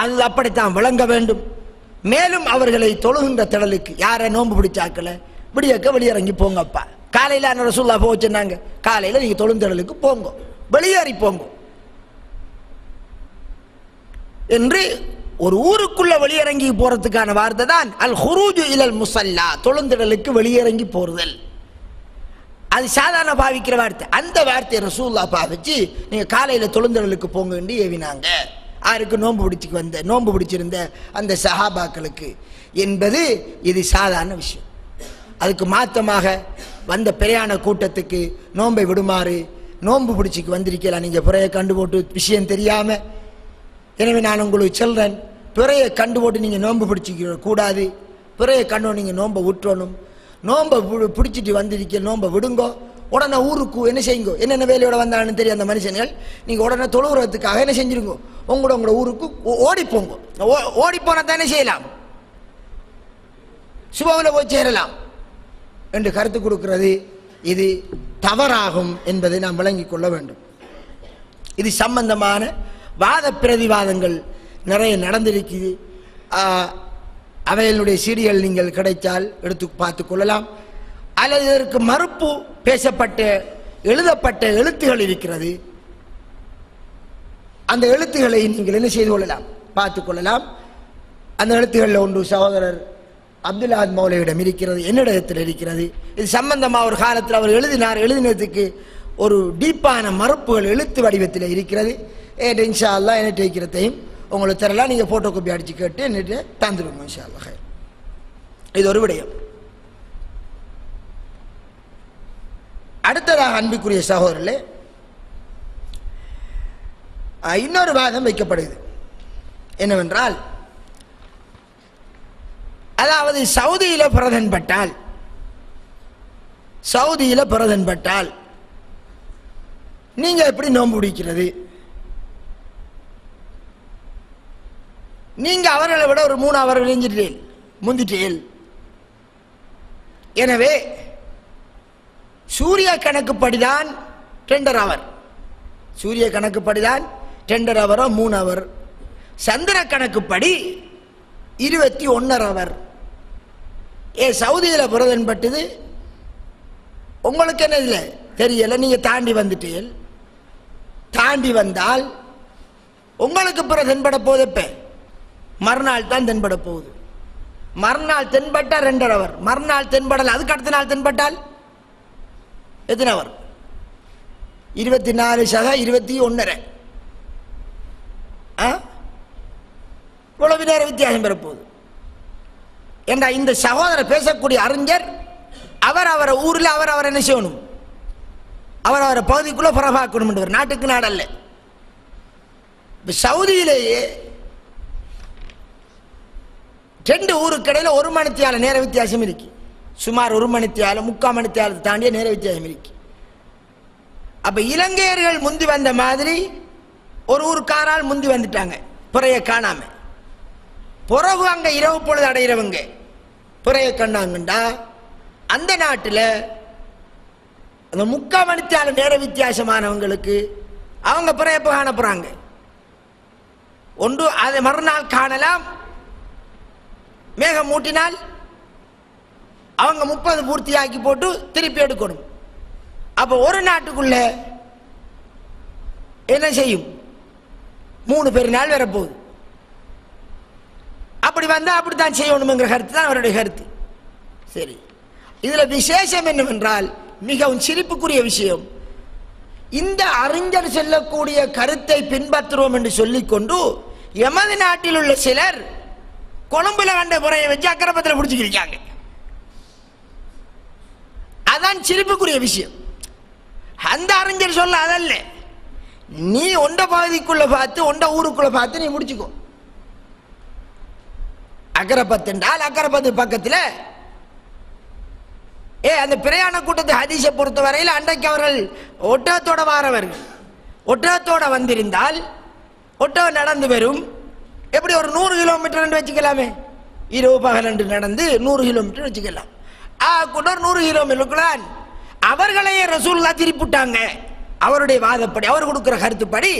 அது அப்படித்தான் விளங்க வேண்டும். மேலும் அவர்களை தொழுகின்ற திடலுக்கு யாரை நோன்பு பிடிச்சாக்கல விடியக்க வெளியறங்கி போங்கப்பா. காலையில் அந்த ரசூலுல்லாஹ் போச்சுன்னாங்க, காலையில் நீங்கள் தொழுந்திடலுக்கு போங்க, வெளியேறி போங்க என்று. ஒரு ஊருக்குள்ள வெளியிறங்கி போறதுக்கான வார்த்தை தான் அல் ஹுரூஜு இலல் முஸல்லா, தொழுந்திடலுக்கு வெளியிறங்கி போறுதல். அது சாதாரண பாவிக்கிற வார்த்தை. அந்த வார்த்தையை ரசூலுல்லாஹ் பாவிச்சு நீங்கள் காலையில் தொழுந்திடலுக்கு போங்கன்னு ஏவினாங்க. யாருக்கு நோன்பு பிடிச்சிக்கு வந்த நோன்பு பிடிச்சிருந்த அந்த சஹாபாக்களுக்கு என்பது இது சாதாரண விஷயம். அதுக்கு மாற்றமாக வந்த பிரயாண கூட்டத்துக்கு நோன்பை விடுமாறு நோன்பு பிடிச்சிக்கு வந்திருக்கலாம். நீங்கள் பிறையை கண்டு போட்டு விஷயம் தெரியாமல், எனவே நான் உங்களுக்கு சொல்கிறேன், பிறையை கண்டு போட்டு நீங்கள் நோன்பு பிடிச்சிக்க கூடாது. பிறையை கண்டு நீங்கள் நோன்பை விட்டுறணும். நோன்பை பிடிச்சிட்டு வந்திருக்க நோன்பை விடுங்கோ. உடனே ஊருக்கு என்ன செய்யுங்கோ, என்னென்ன வேலையோடு வந்தாங்கன்னு தெரியும் அந்த மனுஷன்கள், நீங்கள் உடனே தொழுகிறதுக்காக என்ன செஞ்சுருங்க, உங்களோட உங்களோட ஊருக்கு ஓடிப்போங்க. ஓடிப்போனா தான் என்ன செய்யலாம், சுபவில் போய் சேரலாம் என்று கருத்து கொடுக்கிறது இது தவறாகும் என்பதை நாம் விளங்கிக் கொள்ள வேண்டும். இது சம்பந்தமான வாத பிரதிவாதங்கள் நிறைய நடந்திருக்குது. அவையினுடைய சீரியல் நீங்கள் கிடைத்தால் எடுத்து பார்த்து கொள்ளலாம். அல்லது இதற்கு மறுப்பு பேசப்பட்ட எழுதப்பட்ட எழுத்துகள் இருக்கிறது, அந்த எழுத்துக்களை நீங்கள் என்ன செய்து கொள்ளலாம், பார்த்து கொள்ளலாம். அந்த எழுத்துக்களில் ஒன்று சகோதரர் அப்துல்லாஹ் மௌலையிடம் இருக்கிறது, என்னிடத்தில் இருக்கிறது. இது சம்பந்தமாக ஒரு காலத்தில் அவர் எழுதினார். எழுதினதுக்கு ஒரு டீப்பான மறுப்புகள் எழுத்து வடிவத்தில் இருக்கிறது. ஏன் இன்ஷா அல்லா என்னட்டு வைக்கிறதையும் உங்களுக்கு தரலாம். நீங்கள் ஃபோட்டோ காப்பி அடித்து கேட்டு என்னட்டு தந்துடுங்க இன்ஷா அல்லா. இது ஒரு விடயம். அடுத்ததாக அன்பிற்குரிய சகோதரர்களே, இன்னொரு வாதம் வைக்கப்படுகிறது. என்னவென்றால், அதாவது சவுதியில் பிரதன்பட்டால் சவுதியில் பிரதன்பட்டால் நீங்கள் எப்படி நோன்பு பிடிக்கிறது? நீங்கள் அவர்களை விட ஒரு மூணு அவர் விளைஞ்சிட்டீர்கள், முந்திட்டீர்கள். எனவே சூரிய கணக்குப்படிதான் டெண்டர் அவர், சூரிய கணக்குப்படிதான் டெண்டர் அவரோ மூணு அவர். சந்திர கணக்குப்படி இருபத்தி ஒன்னரை அவர். ஏ சவுதியில் புரதன்பட்டது உங்களுக்கு என்ன இல்லை தெரியலை, நீங்கள் தாண்டி வந்துட்டீர்கள். தாண்டி வந்தால் உங்களுக்கு பிற தென்பட போகுது. இப்போ மறுநாள் தான் தென்பட போகுது. மறுநாள் தென்பட்டால் ரெண்டரை அவர். மறுநாள் தென்படலை, அதுக்கு அடுத்த நாள் தென்பட்டால் எத்தனை அவர்? இருபத்தி நாலு சக இருபத்தி ஒன்னரை, இவ்வளவு நேரம் வித்தியாசம் பெறப்போகுது என்ற இந்த சகோதரர் பேசக்கூடிய அறிஞர் அவர் அவரை ஊரில் அவர் அவரை என்ன செய்யணும், அவர் அவரை பகுதிக்குள்ளே புறப்பாக்கணும் என்றவர், நாட்டுக்கு நாடல்ல. இப்போ சவுதியிலேயே ரெண்டு ஊருக்கு இடையில் ஒரு மணித்தியால நேர வித்தியாசம் இருக்கு. சுமார் ஒரு மணித்தியால முக்கால் மணித்தியாலத்தை தாண்டிய நேர வித்தியாசம் இருக்கு. அப்போ இலங்கையர்கள் முந்தி வந்த மாதிரி ஒரு ஊருக்காரால் முந்தி வந்துட்டாங்க பிறையை காணாமல். பிறகு அங்கே இரவு பொழுது அடைகிறவங்க பிறையை கண்டாங்கண்டா அந்த நாட்டில் அந்த முக்கால் மணித்தியால நேர வித்தியாசமானவங்களுக்கு அவங்க பிறையை காண போகிறாங்க. ஒன்று அதை மறுநாள் காணலாம், மேகம் மூட்டினால் அவங்க முப்பது பூர்த்தியாக்கி போட்டு திருப்பி எடுக்கணும். அப்போ ஒரு நாட்டுக்குள்ள என்ன செய்யும், மூணு பெருநாள் வரப்போகுது. அப்படி வந்தால் அப்படித்தான் செய்யணுங்கிற கருத்து தான் அவருடைய கருத்து. சரி, இதில் விசேஷம் என்னவென்றால் மிகவும் சிரிப்புக்குரிய விஷயம், இந்த அறிஞர் சொல்லக்கூடிய கருத்தை பின்பற்றுவோம் என்று சொல்லிக்கொண்டு எமது நாட்டில் உள்ள சிலர் கொழும்புல கண்ட புறையை வச்சு அக்கரப்பத்தில் பிடிச்சிக்கிருக்காங்க. அதான் சிரிப்புக்குரிய விஷயம். அந்த அறிஞர் சொல்ல அதல்ல, நீ ஒண்ட பாதிக்குள்ள பார்த்து ஒண்ட ஊருக்குள்ள பார்த்து நீ முடிச்சுக்கோ. அக்கரபத்து என்றால் அக்கரபத்து பக்கத்தில் ஏ அந்த பிரயாண கூட்டத்தை ஹதீஸை பொறுத்தவரையில் அன்றைக்கு அவர்கள் ஒட்டகத்தோட வாரவர்கள். ஒட்டகத்தோட வந்திருந்தால் ஒட்டகம் நடந்து வரும். எப்படி ஒரு நூறு கிலோமீட்டர் வச்சுக்கலாமே, இரவு பகல் என்று நடந்து நூறு கிலோமீட்டர் வச்சுக்கலாம். ஆ கூட நூறு கிலோமீட்டருக்குள்ளான் அவர்களையே ரசூலுல்லாஹ் திருப்பிட்டாங்க. அவருடைய வாதப்படி அவர் கொடுக்குற கருத்துப்படி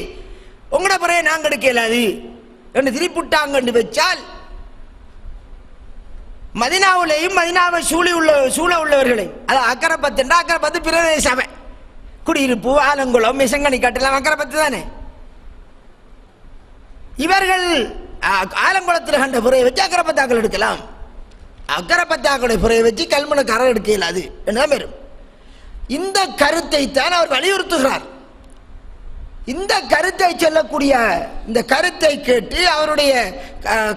உங்களோட பிறைய நாங்கள் எடுக்கலாது என்று திருப்பிட்டாங்கன்னு வச்சால் மதினாவிலேயும் மதினாவை சூழி உள்ள சூழ உள்ளவர்களையும் அது அக்கரப்பத்துண்டா. அக்கரப்பத்து பிரதேச சபை குடியிருப்பு ஆலங்குளம் மிசங்கனி கட்டலாம் அக்கரப்பத்து தானே. இவர்கள் ஆலங்குளத்தில் கண்ட புறையை வச்சு அக்கரப்பத்தாக்கள் எடுக்கலாம். அக்கரப்பத்தாக்களுடைய புறையை வச்சு கல்முனை கரை எடுக்க இயலாது என்ன பெரும். இந்த கருத்தை தான் அவர் வலியுறுத்துகிறார். இந்த கருத்தை சொல்லக்கூடிய இந்த கருத்தை கேட்டு அவருடைய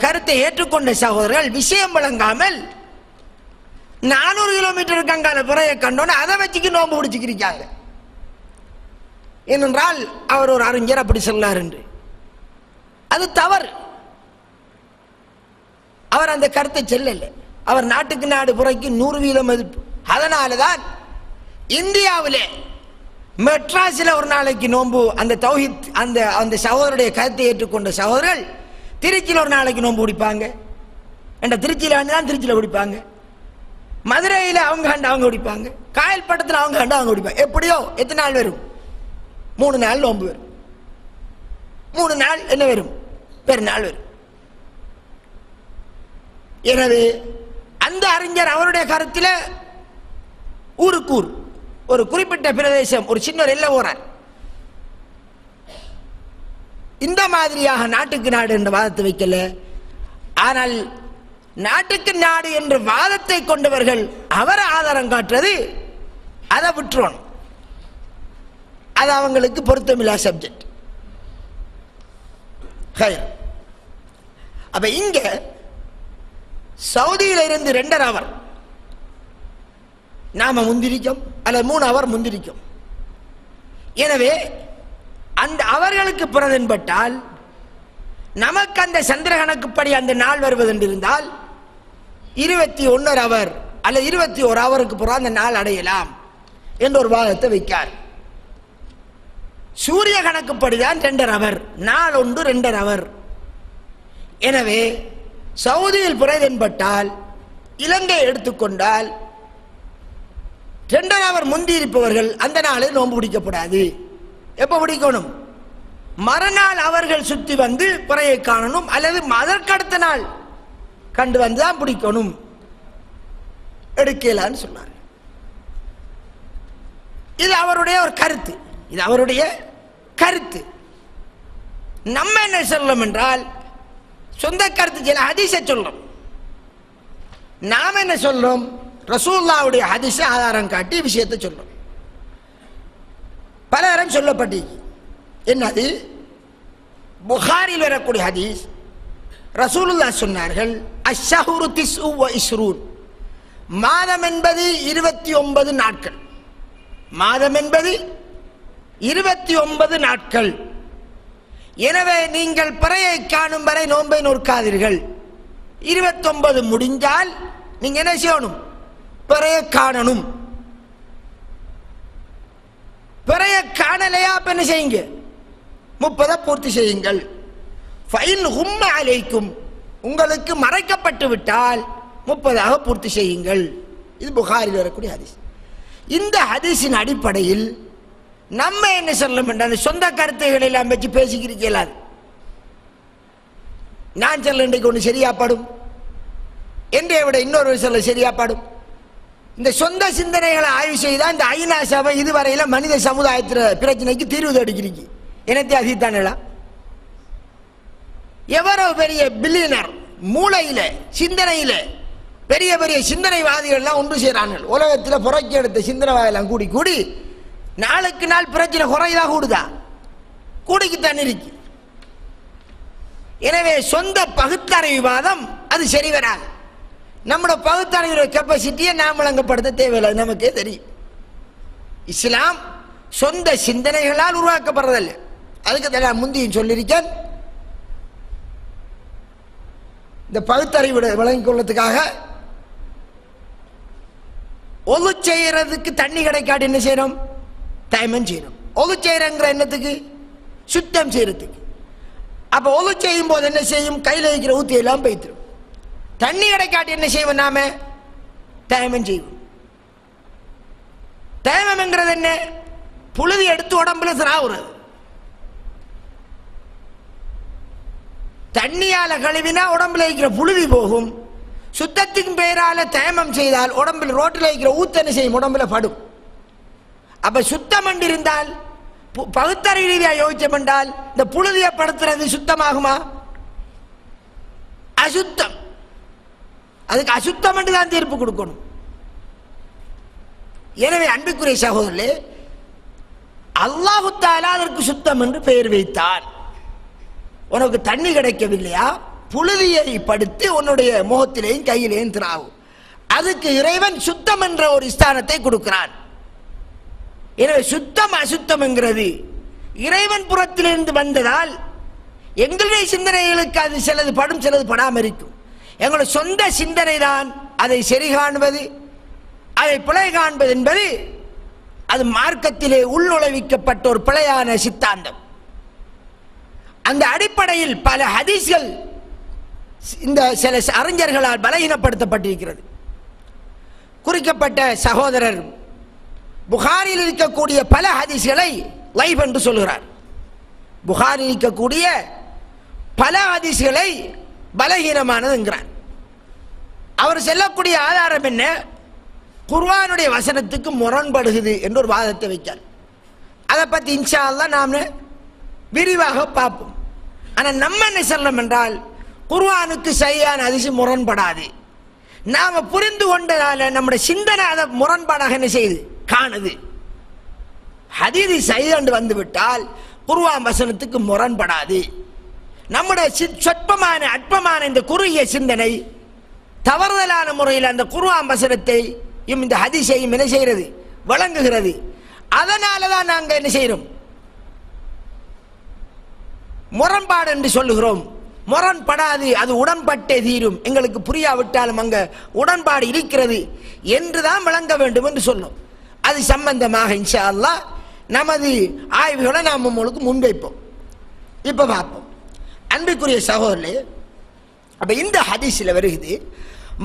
கருத்தை ஏற்றுக்கொண்ட சகோதரர்கள் விஷயம் விளங்காமல் நானூறு கிலோமீட்டருக்கு அங்கால புறையை கண்டோன்னு அதை வச்சுக்கு நோம்பு பிடிச்சிக்கிருக்காங்க. ஏனென்றால் அவர் ஒரு அறிஞர் அப்படி சொன்னார் என்று. அது தவறு. அவர் அந்த கருத்தை செல்லலை. அவர் நாட்டுக்கு நாடு புறைக்கு நூறு வீதம் மதிப்பு. அதனால தான் இந்தியாவிலே மெட்ராஸில் ஒரு நாளைக்கு நோன்பு அந்த தௌஹீத் அந்த அந்த சகோதரருடைய கருத்தை ஏற்றுக்கொண்ட சகோதரர்கள் திருச்சியில் ஒரு நாளைக்கு நோன்பு பிடிப்பாங்க. என்ற திருச்சியில் வந்து தான் திருச்சியில் பிடிப்பாங்க. மதுரையில் அவங்க கண்டு அவங்க பிடிப்பாங்க. காயல்பட்டத்தில் அவங்க கண்டு அவங்க பிடிப்பாங்க. எப்படியோ எத்தனை நாள் வரும்? மூணு நாள் நோன்பு வரும். மூணு நாள் என்ன வரும்? பெருநாள் வரும். எனவே அந்த அறிஞர் அவருடைய கருத்தில் ஊருக்கூர் ஒரு குறிப்பிட்ட பிரதேசம் ஒரு சின்ன எல்ல போறார். இந்த மாதிரியாக நாட்டுக்கு நாடு என்ற வாதத்தை வைக்கல. ஆனால் நாட்டுக்கு நாடு என்ற வாதத்தை கொண்டவர்கள் அவர் ஆதாரம் காட்டுறது அதை விட்டுறணும். அது அவங்களுக்கு பொருத்தமில்லா சப்ஜெக்ட். அப்ப இங்க சவுதியில இருந்து ரெண்டரை அவர் நாம முந்திரிக்கும் அல்லது மூணு அவர் முந்திரிக்கும். எனவே அந்த அவர்களுக்கு பிறதன்பட்டால் நமக்கு அந்த சந்திர கணக்குப்படி அந்த நாள் வருவதென்றிருந்தால் இருபத்தி ஒன்னொரு அவர் அல்லது இருபத்தி ஒரு அவருக்கு பிறகு அந்த நாள் அடையலாம் என்ற ஒரு வாதத்தை வைக்கார். சூரிய கணக்குப்படிதான் ரெண்டர் அவர் நாள் ஒன்று ரெண்டர் அவர். எனவே சவுதியில் புறதென்பட்டால் இலங்கை எடுத்துக்கொண்டால் ரெண்டர் அவர் முந்தியிருப்பவர்கள் அந்த நாளில் நோன்பு பிடிக்கப்படாது. எப்போ பிடிக்கணும்? மறுநாள் அவர்கள் சுற்றி வந்து புறையை காணணும் அல்லது அதற்கடுத்த நாள் கண்டு வந்து தான் பிடிக்கணும் எடுக்கலான்னு சொன்னார். இது அவருடைய ஒரு கருத்து. இது அவருடைய கருத்து. நம்ம என்ன சொல்லணும் என்றால் சொந்த கருத்து சில ஹதீஸை சொல்லும். நாம் என்ன சொல்லும்? ரசூலுல்லாஹ்வுடைய ஹதீஸை ஆதாரம் காட்டி விஷயத்தை சொல்லும். பலரும் சொல்லப்பட்டு என்னது புகாரில் வரக்கூடிய ஹதீஸ் ரசூலுல்லாஹ் சொன்னார்கள் அஷ்ஹுரு திஸ்உ வ இஸ்ரூன். மாதம் என்பது இருபத்தி ஒன்பது நாட்கள். மாதம் என்பது இருபத்தி ஒன்பது நாட்கள். எனவே நீங்கள் பிறையை காணும் வரை நோன்பை நோற்காதீர்கள். இருபத்தி ஒன்பது முடிஞ்சால் நீங்க என்ன செய்யணும்? பிறையை காணணும். பிறையை காணலையா அப்ப என்ன செய்யுங்க? முப்பதை பூர்த்தி செய்யுங்கள். ஃபைன் ஹும்ம அலைக்கும் உங்களுக்கு மறைக்கப்பட்டு விட்டால் முப்பதாக பூர்த்தி செய்யுங்கள். இது புகாரில் வரக்கூடிய ஹதீஸ். இந்த ஹதீஸின் அடிப்படையில் நம்ம என்ன சொல்ல மாட்டோம்? சொந்த கருத்துக்களை எல்லாம் வச்சு பேசிக்கிறீங்களா? நான் சொல்ல இன்றைக்கு ஒன்று சரியாப்பாடும், என்னைய விட இன்னொரு சொல்ல சரியாப்பாடும். இந்த சொந்த சிந்தனைகளை ஆய்வு செய்தால் இந்த ஐநா சபை இதுவரையில மனித சமுதாயத்தில் பிரச்சனைக்கு தீர்வு தேடிக்கிறீங்க. எனக்கு அதித்தானா எவரோ பெரிய பில்லியனர் மூளையில சிந்தனையில பெரிய பெரிய சிந்தனைவாதிகள்லாம் ஒன்று செய்கிறாங்க. உலகத்தில் புறக்கி எடுத்த சிந்தனைவாதிகள்லாம் கூடி கூடி நாளுக்கு நாள் பிரச்சனை குறையதா கூடுதா? கூடிக்குத்தான் இருக்கு. எனவே சொந்த பகுத்தறிவாதம் அது சரி வராது. நம்முடைய பகுத்தறிவுடைய கெப்பாசிட்டியை நாம் வழங்கப்படுத்த தேவையில்லை. நமக்கே தெரியும் இஸ்லாம் சொந்த சிந்தனைகளால் உருவாக்கப்படுறதில்லை. அதுக்கு நான் முந்தியும் சொல்லியிருக்கேன். இந்த பகுத்தறிவு விளங்கிக் கொள்ளத்துக்காக ஒழு செய்யறதுக்கு தண்ணி கிடைக்காட்டி என்ன செய்யணும்? டைமன் செய்யணும். ஒழு செய்யறங்கிற என்னத்துக்கு? சுத்தம் செய்யறதுக்கு. அப்ப ஒழு செய்யும் போது என்ன செய்யும்? கையில் இருக்கிற ஊத்தி எல்லாம் பைத்திரும். தண்ணி கிடைக்காட்டி என்ன செய்வோம்? நாம டைமன் செய்வோம். டைமம்ங்கிறது என்ன? புழுதி எடுத்து உடம்புல சிராவுறது. தண்ணியால கழுவினா உடம்புல இருக்கிற புழுதி போகும். சுத்தத்தின் பெயரால தயமம் செய்தால் உடம்பில் ரோட்டில் இருக்கிற ஊத்தனை செய்யும், உடம்புல படும். அப்ப சுத்தம் என்றிருந்தால் பகுத்தறி ரீதியா யோசிச்சம் என்றால் இந்த புழுதியை படுத்துறது சுத்தமாகுமா? அசுத்தம். அதுக்கு அசுத்தம் என்று தான் தீர்ப்பு கொடுக்கணும். எனவே அன்புக்குரிய சகோதரர்களே, அல்லாஹ் தஆலா அதற்கு சுத்தம் என்று பெயர் வைத்தான். உனக்கு தண்ணி கிடைக்கவில்லையா? புழுதியை படுத்து உன்னுடைய முகத்திலேயும் கையிலேயும் திராவும். அதுக்கு இறைவன் சுத்தம் என்ற ஒரு ஸ்தானத்தை கொடுக்கிறான். எனவே சுத்தம் அசுத்தம் என்கிறது இறைவன் புறத்திலிருந்து வந்ததால் எங்களுடைய சிந்தனைகளுக்கு அது சிலது படும், சிலது படாமல் இருக்கும். எங்களுடைய சொந்த சிந்தனை தான் அதை சரி காண்பது, அதை பிழை காண்பது என்பது அது மார்க்கத்திலே உள்நுழைவிக்கப்பட்ட ஒரு பிழையான சித்தாந்தம். அந்த அடிப்படையில் பல ஹதீஸ்கள் இந்த சில அறிஞர்களால் பலகீனப்படுத்தப்பட்டிருக்கிறது. குறிக்கப்பட்ட சகோதரர் புகாரில் இருக்கக்கூடிய பல ஹதீஸ்களை லைஃப் என்று சொல்கிறார். புகாரில் இருக்கக்கூடிய பல ஹதீஸ்களை பலகீனமானது என்கிறார். அவர் செல்லக்கூடிய ஆதாரம் என்ன? குர்ஆனுடைய வசனத்துக்கு முரண்படுகிறது என்று ஒரு வாதத்தை வைத்தார். அதை பற்றி இன்ஷா அல்லாஹ் நாம் விரிவாக பார்ப்போம். ஆனால் நம்ம என்ன சொல்லணும் என்றால், குர்ஆனுக்கு சரியான ஹதீஸ் முரண்படாது. நாம் புரிந்து கொண்டதால் நம்முடைய சிந்தனை அதை முரண்பாடாக என்ன செய்யுது? காணுது. ஹதீஸ் சரியாண்டு வந்துவிட்டால் குர்ஆன் வசனத்துக்கு முரண்படாது. நம்முடைய சொற்பமான அற்பமான இந்த குறுகிய சிந்தனை தவறுதலான முறையில் அந்த குர்ஆன் வசனத்தை இந்த ஹதீஸையும் என்ன செய்கிறது? வழங்குகிறது. அதனால தான் நாங்கள் என்ன செய்கிறோம்? முரண்பாடு என்று சொல்லுகிறோம். முரண்படாது, அது உடன்பட்டே தீரும். எங்களுக்கு புரியாவிட்டாலும் அங்கே உடன்பாடு இருக்கிறது என்று தான் விளங்க வேண்டும் என்று சொன்னோம். அது சம்பந்தமாக இன்ஷா அல்லாஹ் நமது ஆய்வுகளை நாம் உங்களுக்கு முன்வைப்போம். இப்போ பார்ப்போம் அன்பிற்குரிய சகோதரர்களே. அப்போ இந்த ஹதீஸில் வருகிறது,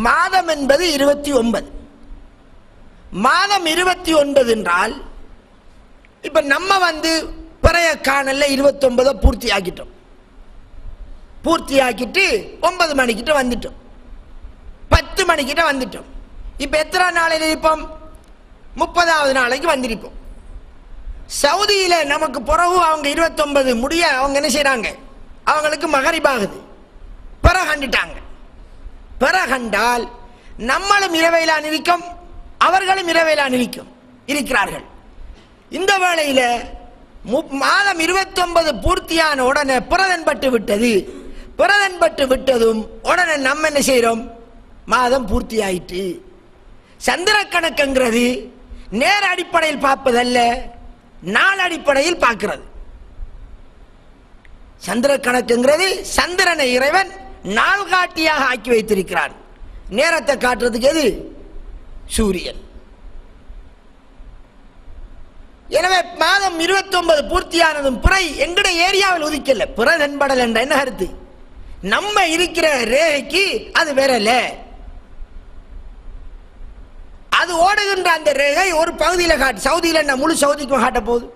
மாதம் என்பது இருபத்தி ஒன்பது. மாதம் இருபத்தி ஒன்பது என்றால் இப்போ நம்ம வந்து பிறைய காணல இருபத்தொன்பதை பூர்த்தி ஆக்கிட்டோம். பூர்த்தி ஆக்கிட்டு ஒன்பது மணிக்கிட்ட வந்துட்டோம், பத்து மணிக்கிட்ட வந்துட்டோம். இப்போ எத்தனை நாளையில் இருப்போம்? முப்பதாவது நாளைக்கு வந்திருப்போம். சவுதியில் நமக்கு பிறகு அவங்க இருபத்தொன்பது முடிய அவங்க என்ன செய்கிறாங்க? அவங்களுக்கு மகரிபாகுது, பிற கண்டுட்டாங்க. பிற கண்டால் நம்மளும் இரவையில் அணிவிக்கும், அவர்களும் இரவையில் அணிவிக்கும் இருக்கிறார்கள். இந்த வேளையில் மாதம் இருபத்தொன்பது பூர்த்தியான உடனே பிரதன்பட்டு விட்டது. பிரதன்பட்டு விட்டதும் உடனே நம்ம என்ன செய்கிறோம்? மாதம் பூர்த்தி ஆயிட்டு. சந்திர கணக்குங்கிறது நேர அடிப்படையில் பார்ப்பதல்ல, நாள் அடிப்படையில் பார்க்கிறது. சந்திர கணக்குங்கிறது சந்திரனை இறைவன் நாள் காட்டியாக ஆக்கி வைத்திருக்கிறான். நேரத்தை காட்டுறதுக்கு எது? சூரியன். எனவே மாதம் இருபத்தி ஒன்பது பூர்த்தியானதும் பிறை எங்களுடைய ஏரியாவில் ஒதுக்கல. பிற தென்படல் என்ற என்ன கருத்து? நம்ம இருக்கிற ரேகைக்கு அது வரல. அது ஓடுகின்ற அந்த ரேகை ஒரு பகுதியில் காட்டு. சவுதியில் என்ன முழு சவுதிக்கும் காட்ட போகுது?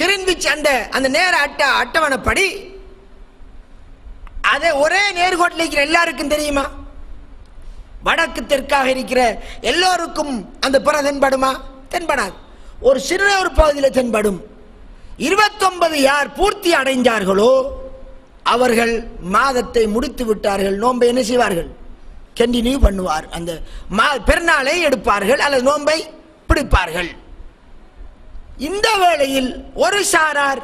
கிரின்விச் அந்த அந்த நேர அட்ட அட்டவணைப்படி அதை ஒரே நேர்கோட்டில் இருக்கிற எல்லாருக்கும் தெரியுமா? வடக்கு தெற்காக இருக்கிற எல்லோருக்கும் அந்த பிற தென்படுமா? தென்படாது. ஒரு சிறு ஒரு பகுதியில் தென்படும். இருபத்தொன்பது யார் பூர்த்தி அடைந்தார்களோ அவர்கள் மாதத்தை முடித்து விட்டார்கள். நோன்பை என்ன செய்வார்கள்? கண்டினியூ பண்ணுவார். அந்த பெருநாளை எடுப்பார்கள் அல்லது நோன்பை பிடிப்பார்கள். இந்த வேளையில் ஒரு சாரார்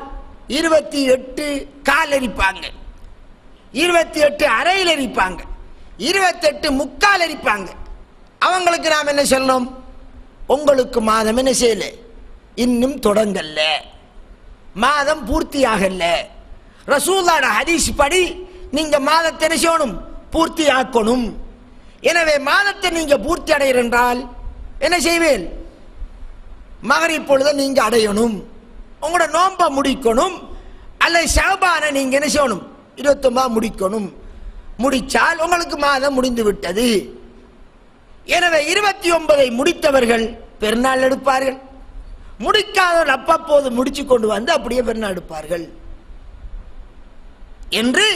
இருபத்தி எட்டு கால் எரிப்பாங்க, இருபத்தி எட்டு அரையில் எரிப்பாங்க, இருபத்தெட்டு முக்கால் எரிப்பாங்க. அவங்களுக்கு நாம் என்ன சொல்லணும்? உங்களுக்கு மாதம் என்ன செய்யல, இன்னும் தொடங்கல்ல. மாதம் பூர்த்தியாகல்ல. ரசூலுல்லாஹ் ஹதீஸ் படி நீங்க மாதத்தை நினைச்சோனும் பூர்த்தியாக்கணும். எனவே மாதத்தை நீங்க பூர்த்தி அடையீர் என்றால் என்ன செய்வேன்? மகரிப் பொழுது நீங்க அடையணும், உங்களோட நோன்பை முடிக்கணும். அல்லது ஷஅபானை நீங்க என்ன செய்யணும்? இருபத்தொன்பது முடிக்கணும். முடிச்சால் உங்களுக்கு மாதம் முடிந்து விட்டது. எனவே இருபத்தி ஒன்பதை முடித்தவர்கள் பெருநாள் எடுப்பார்கள், முடிக்காதவர்கள் அப்பப்போது முடிச்சு கொண்டு வந்து அப்படியே பெருநாள் எடுப்பார்கள் என்று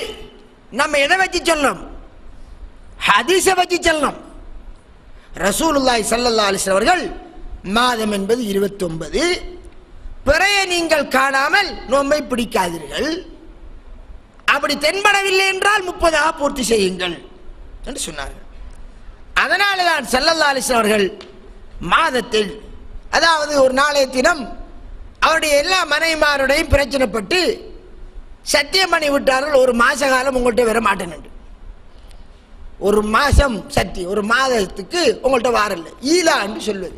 நம்ம எதை வச்சு சொல்லணும்? ஹதீஸை வச்சு சொல்லணும். ரசூலுல்லாஹி ஸல்லல்லாஹு அலைஹி வஸல்லம் அவர்கள் மாதம் என்பது இருபத்தி ஒன்பது, பிறைய நீங்கள் காணாமல் நோன்பை பிடிக்காதீர்கள், அப்படி தென்படவில்லை என்றால் முப்பதாக பூர்த்தி செய்யுங்கள் என்று சொன்னார்கள். அதனால தான் ஸல்லல்லாஹு அலைஹி வஸல்லம் அவர்கள் மாதத்தில், அதாவது ஒரு நாளைய தினம், அவருடைய எல்லா மனைவிமாரோடையும் பிரச்சனைப்பட்டு சத்தியம் பண்ணி விட்டார்கள். ஒரு மாச காலம் உங்கள்கிட்ட வர மாட்டேன், ஒரு மாசம் சத்தி ஒரு மாதத்துக்கு உங்கள்கிட்ட வாரல்ல ஈலா என்று சொல்வது.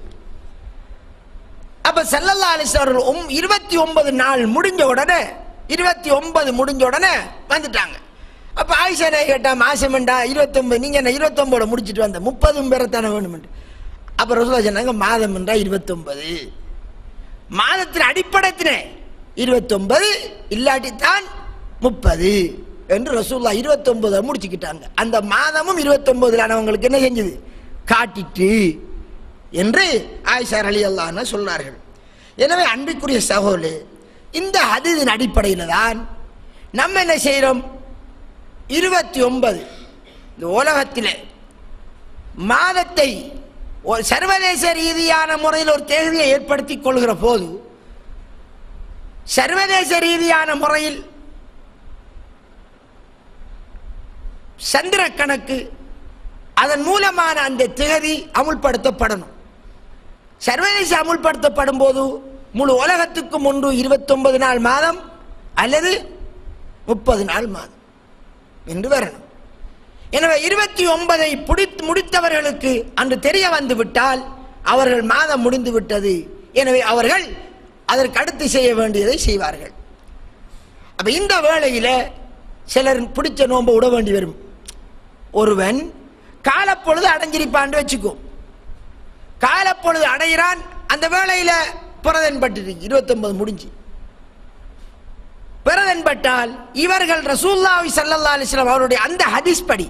அப்ப ஸல்லல்லாஹு அலைஹி வஸல்லம் இருபத்தி ஒன்பது நாள் முடிஞ்ச உடனே இருபத்தி ஒன்பது முடிஞ்ச உடனே வந்துட்டாங்க. அப்ப ஆயிஷா கேட்டா, மாசம் வேண்டா இருபத்தி ஒன்பது, நீங்க என்ன இருபத்தி ஒன்பது முடிச்சுட்டு வந்த முப்பதும் பேரத்தான வேணும்? அப்ப ரசூலுல்லாஹ் சொன்னாங்க, மாதம் என்றா இருபத்தி ஒன்பது, மாதத்தின் அடிப்படத்தினே இருபத்தி ஒன்பது இல்லாட்டி தான் முப்பது என்று ரசூலுல்லாஹ் இருபத்தி ஒன்பது முடிச்சுக்கிட்டாங்க. அந்த மாதமும் இருபத்தி ஒன்பதுலானவங்களுக்கு என்ன செஞ்சது? காட்டிட்டு என்று ஆயிஷா ரலியல்லாஹு அன்ஹா சொன்னார்கள். எனவே அன்பிற்குரிய சகோதரர்களே, இந்த ஹதீஸின் அடிப்படையில் தான் நம்ம என்ன செய்கிறோம்? இருபத்தி ஒன்பது இந்த உலகத்தில் மாதத்தை ஒரு சர்வதேச ரீதியான முறையில் ஒரு தேதியை ஏற்படுத்தி கொள்கிற போது, சர்வதேச ரீதியான முறையில் சந்திர கணக்கு அதன் மூலமான அந்த திகதி அமுல்படுத்தப்படணும். சர்வதேச அமுல்படுத்தப்படும் போது முழு உலகத்துக்கும் ஒன்று இருபத்தி ஒன்பது நாள் மாதம் அல்லது முப்பது நாள் மாதம் என்று வரணும். எனவே இருபத்தி ஒன்பதை பிடித்து முடித்தவர்களுக்கு அன்று தெரிய வந்து விட்டால் அவர்கள் மாதம் முடிந்து விட்டது. எனவே அவர்கள் அதற்கு அடுத்து செய்ய வேண்டியதை செய்வார்கள். அப்போ இந்த வேளையில் சிலர் பிடிச்ச நோன்பை விட வேண்டி வரும். ஒருவன் காலப்பொழுது அடைஞ்சிருப்பான்னு வச்சுக்கோ, காலப்பொழுது அடைகிறான், அந்த வேளையில் பிரதன்பட்டு இருபத்தொன்பது முடிஞ்சு பிரதன்பட்டால் இவர்கள் ரசூலுல்லாஹி ஸல்லல்லாஹு அலைஹி வஸல்லம் அவருடைய அந்த ஹதீஸ் படி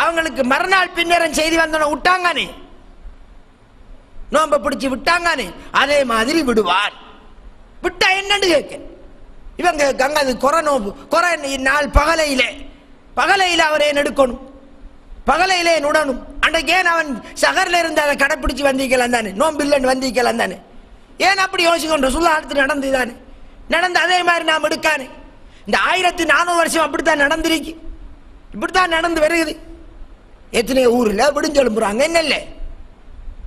அவங்களுக்கு மறுநாள் பின்னேரம் செய்தி வந்தோன்னு விட்டாங்கானே, நோம்பை பிடிச்சி விட்டாங்கானே, அதே மாதிரி விடுவார். விட்டா என்னன்னு கேட்க இவங்க கங்க அது குறை நோம்பு குறை நாள் பகலையில பகலையில் அவர் ஏன் எடுக்கணும்? பகலையிலே உடனும் அன்றைக்கு ஏன் அவன் சகரில் இருந்து அதை கடைப்பிடிச்சு வந்திருக்கலாம் தானே, நோம்பு இல்லைன்னு வந்திருக்கலாம் தானே? ஏன் அப்படி யோசிக்கொண்ட சொல்ல அடுத்து நடந்து தானே நடந்து அதே மாதிரி நாம் எடுக்கானே. இந்த ஆயிரத்தி நானூறு வருஷம் அப்படித்தான் நடந்துருக்கு, இப்படித்தான் நடந்து வருகிறது. எத்தனையோ ஊரில் விடுஞ்செழும்புறாங்க, என்ன இல்லை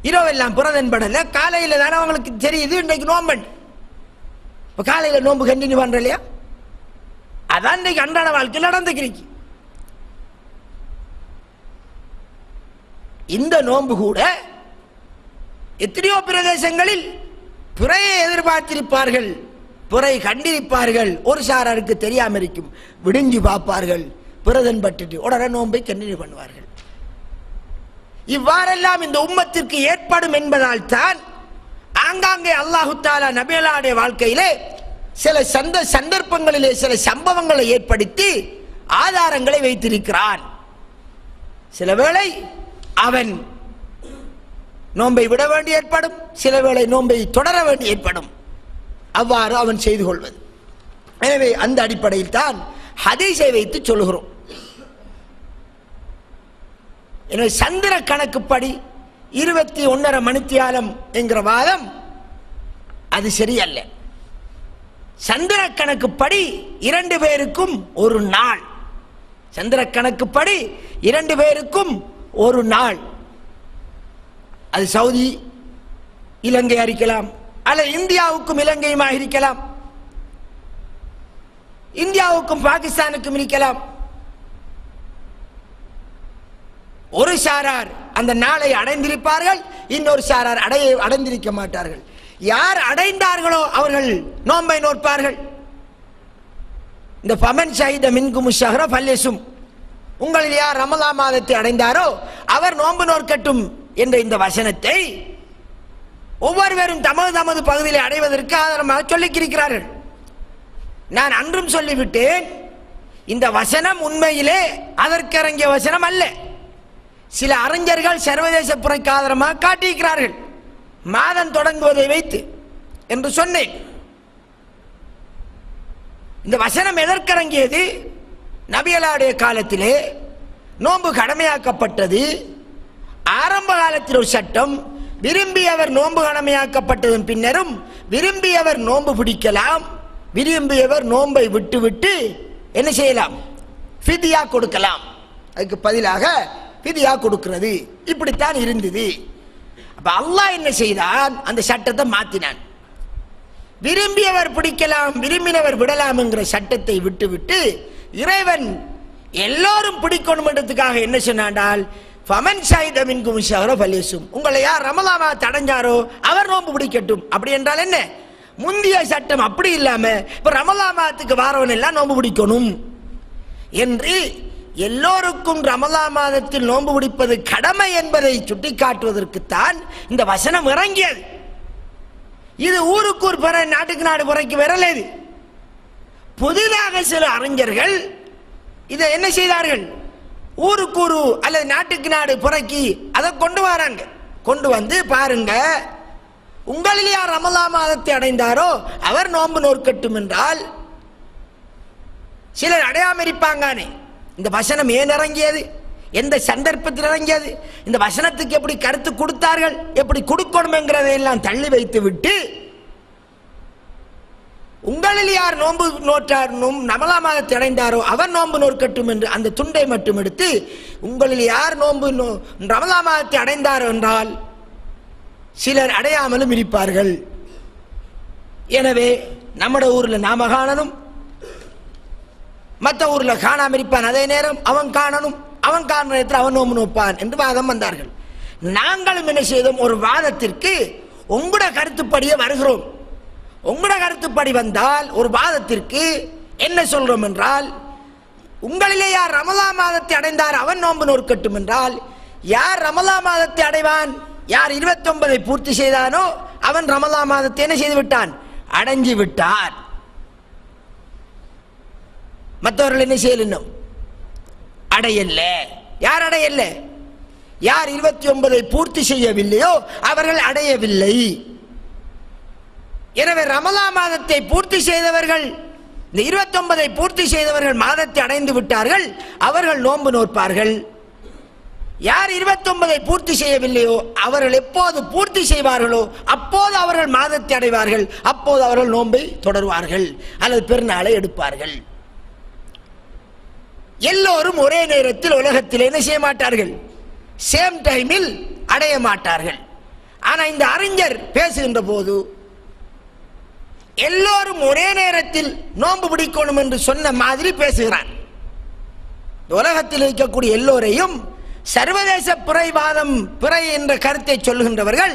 இரவெல்லாம் புறதன்படலை, காலையில் தானே அவங்களுக்கு தெரியுது இன்றைக்கு நோம்பன். இப்போ காலையில் நோம்பு கண்டினியூ பண்ணுற இல்லையா, அதான் இன்றைக்கு அன்றாட வாழ்க்கையில் நடந்துக்கிறீங்க. இந்த நோன்பு கூட எத்தனையோ பிரதேசங்களில் பிறையை எதிர்பார்த்திருப்பார்கள், பிறை கண்டிருப்பார்கள், ஒரு சாராருக்கு தெரியாமல் இருக்கும், விடுஞ்சு பார்ப்பார்கள், பிரதன் பட்டு உடனே நோன்பை கண்டினியூ பண்ணுவார்கள். இவ்வாறெல்லாம் இந்த உம்மத்திற்கு ஏற்படும் என்பதால் தான் ஆங்காங்கே அல்லாஹு தஆலா நபியலாடைய வாழ்க்கையிலே சில சந்த சந்தர்ப்பங்களிலே சில சம்பவங்களை ஏற்படுத்தி ஆதாரங்களை வைத்திருக்கிறான். சில வேளை அவன் நோன்பை விட வேண்டி ஏற்படும், சில வேளை நோன்பை தொடர வேண்டி ஏற்படும், அவ்வாறு அவன் செய்து கொள்வது. எனவே அந்த அடிப்படையில் தான் ஹதீஸை வைத்து சொல்கிறோம். எனவே சந்திர கணக்குப்படி இருபத்தி ஒன்னரை மணித்தியாலம் என்கிற வாதம் அது சரியல்ல. சந்திர கணக்குப்படி இரண்டு பேருக்கும் ஒரு நாள், சந்திர கணக்குப்படி இரண்டு பேருக்கும் ஒரு நாள், அது சவுதி இலங்கை அறிக்கலாம், அல்ல இந்தியாவுக்கும் இலங்கையுமாக இருக்கலாம், இந்தியாவுக்கும் பாகிஸ்தானுக்கும் இருக்கலாம். ஒரு சாரார் அந்த நாளை அடைந்திருப்பார்கள், இன்னொரு சாரார் அடைய அடைந்திருக்க மாட்டார்கள். யார் அடைந்தார்களோ அவர்கள் நோன்பை நோற்பார்கள். இந்த ஃபமன் ஷஹித மின்குமு ஷஹ்ர ஃபல்யசும், உங்களில் யார் ரமலான் மாதத்தை அடைந்தாரோ அவர் நோன்பு நோற்கட்டும் என்ற இந்த வசனத்தை ஒவ்வொருவரும் தமது தமது பகுதியில் அடைவதற்கு ஆதாரமாக சொல்லிக்கிருக்கிறார்கள். நான் அன்றும் சொல்லிவிட்டேன், இந்த வசனம் உண்மையிலே அதற்கிறங்கிய வசனம் அல்ல. சில அறிஞர்கள் சர்வதேச புறைக்கு ஆதாரமாக காட்டியிருக்கிறார்கள் மாதம் தொடங்குவதை வைத்து என்று சொன்னேன். இந்த வசனம் எதற்கிறங்கியது? நபியலாவுடைய காலத்திலே நோன்பு கடமையாக்கப்பட்டது. ஆரம்ப காலத்தில் ஒரு சட்டம், விரும்பியவர் நோன்பு கடமையாக்கப்பட்டதன் பின்னரும் விரும்பியவர் நோன்பு பிடிக்கலாம், விரும்பியவர் நோன்பை விட்டுவிட்டு என்ன செய்யலாம், ஃபிதியா கொடுக்கலாம், அதுக்கு பதிலாக ஃபிதியா கொடுக்கிறது. இப்படித்தான் இருந்தது. அப்ப அல்லாஹ் என்ன செய்தான், அந்த சட்டத்தை மாத்தினான். விரும்பியவர் பிடிக்கலாம், விரும்பினவர் விடலாம் என்கிற சட்டத்தை விட்டுவிட்டு இறைவன் எல்லோரும் பிடிக்கணும் என்றதுக்காக என்ன சொன்னால், ஃபமன் ஷஹித மின்குமுஷ் ஷஹ்ர ஃபல்யசும், உங்களை யார் ரமலான் மாதத்தை அடைஞ்சாரோ அவர் நோன்பு பிடிக்கட்டும். அப்படி என்றால் என்ன, முந்திய சட்டம் அப்படி இல்லாம இப்ப ரமலான் மாதத்துக்கு வாரவன் எல்லாம் நோன்பு பிடிக்கணும் என்று எல்லோருக்கும் ரமலான் மாதத்தில் நோன்பு பிடிப்பது கடமை என்பதை சுட்டிக்காட்டுவதற்குத்தான் இந்த வசனம் இறங்கியது. இது ஊருக்கூர் பெற நாட்டுக்கு நாடு குறைக்கு வரலேது. புதிதாக சில அறிஞர்கள் இதை என்ன செய்தார்கள், ஊருக்கூறு அல்லது நாட்டுக்கு நாடு புறக்கி அதை கொண்டு வராங்க. கொண்டு வந்து பாருங்க, உங்களில் யார் ரமலான் மாதத்தை அடைந்தாரோ அவர் நோன்பு நோற்கட்டும் என்றால் சிலர் அடையாம இருப்பாங்கானே. இந்த வசனம் ஏன் இறங்கியது, எந்த சந்தர்ப்பத்தில் இறங்கியது, இந்த வசனத்துக்கு எப்படி கருத்து கொடுத்தார்கள், எப்படி கொடுக்கணும் என்கிறதை எல்லாம் தள்ளி வைத்து விட்டு உங்களில் யார் நோன்பு நோற்றார் ரமலான் மாதத்தை அடைந்தாரோ அவர் நோன்பு நோற்கட்டும் என்று அந்த துண்டை மட்டும் எடுத்து, உங்களில் யார் நோன்பு ரமலான் மாதத்தை அடைந்தாரோ என்றால் சிலர் அடையாமலும் இருப்பார்கள். எனவே நம்மட ஊர்ல நாம காணணும், மற்ற ஊர்ல காணாம இருப்பான், அதே நேரம் அவன் காணணும், அவன் காணும் நேரத்தில் அவன் நோம்பு நோப்பான் என்று வாதம் வந்தார்கள். நாங்களும் என்ன செய்தோம், ஒரு வாதத்திற்கு உங்களோட கருத்துப்படியே வருகிறோம். உங்களோட கருத்துப்படி வந்தால் ஒரு வாதத்திற்கு என்ன சொல்றோம் என்றால், உங்களிலே யார் ரமலான் மாதத்தை அடைந்தார் அவன் நோன்பு நோற்கட்டும் என்றால், யார் ரமலான் மாதத்தை அடைவான், யார் இருபத்தி ஒன்பதை பூர்த்தி செய்தானோ அவன் ரமலான் மாதத்தை என்ன செய்து விட்டான், அடைஞ்சு விட்டான். மற்றவர்கள் என்ன செய்யணும், அடையல்ல. யார் அடையல்ல, யார் இருபத்தி ஒன்பதை பூர்த்தி செய்யவில்லையோ அவர்கள் அடையவில்லை. எனவே ரமலான் மாதத்தை பூர்த்தி செய்தவர்கள், இந்த இருபத்தி ஒன்பதை பூர்த்தி செய்தவர்கள் மாதத்தை அடைந்து விட்டார்கள், அவர்கள் நோன்பு நோற்பார்கள். யார் இருபத்தி ஒன்பதை பூர்த்தி செய்யவில்லையோ அவர்கள் எப்போது பூர்த்தி செய்வார்களோ அப்போது அவர்கள் மாதத்தை அடைவார்கள், அப்போது அவர்கள் நோன்பை தொடர்வார்கள் அல்லது பெருநாளை எடுப்பார்கள். எல்லோரும் ஒரே நேரத்தில் உலகத்தில் என்ன செய்ய மாட்டார்கள், சேம் டைமில் அடைய மாட்டார்கள். ஆனா இந்த அறிஞர் பேசுகின்ற போது எல்லோரும் ஒரே நேரத்தில் நோன்பு பிடிக்கணும் என்று சொன்ன மாதிரி பேசுகிறார். உலகத்தில் இருக்கக்கூடிய எல்லோரையும் சர்வதேச பிறைவாதம், பிறை என்ற கருத்தை சொல்லுகின்றவர்கள்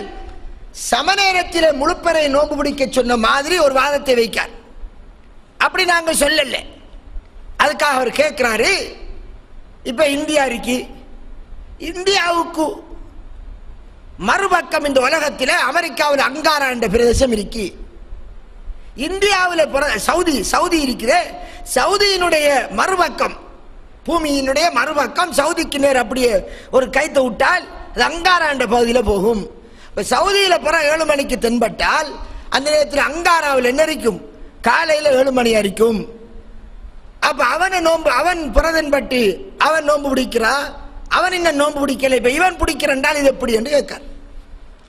சமநேரத்தில் முழுப்பறை நோன்பு பிடிக்க சொன்ன மாதிரி ஒரு வாதத்தை வைக்கார். அப்படி நாங்கள் சொல்லல. அதுக்காக அவர் கேட்கிறாரு, இப்ப இந்தியா இருக்கு, இந்தியாவுக்கு மறுபக்கம் இந்த உலகத்தில் அமெரிக்காவில் அங்காரா என்ற பிரதேசம் இருக்கு, இந்தியாவில் சவுதி சவுதி இருக்குது, சவுதியினுடைய மறுபக்கம் பூமியினுடைய மறுபக்கம் சவுதிக்கு நேர் அப்படியே ஒரு கைத்தை விட்டால் அது அங்காரா என்ற பகுதியில் போகும். இப்போ சவுதியில் பிற ஏழு மணிக்கு தென்பட்டால் அந்த நேரத்தில் அங்காராவில் என்ன இருக்கும், காலையில் ஏழு மணி அரிக்கும். அப்போ அவனை நோன்பு அவன் புறதன்பட்டு அவன் நோன்பு பிடிக்கிறான், அவன் இன்னும் நோன்பு பிடிக்கல, இப்போ இவன் பிடிக்கிறான், இது எப்படி என்று கேட்கார்.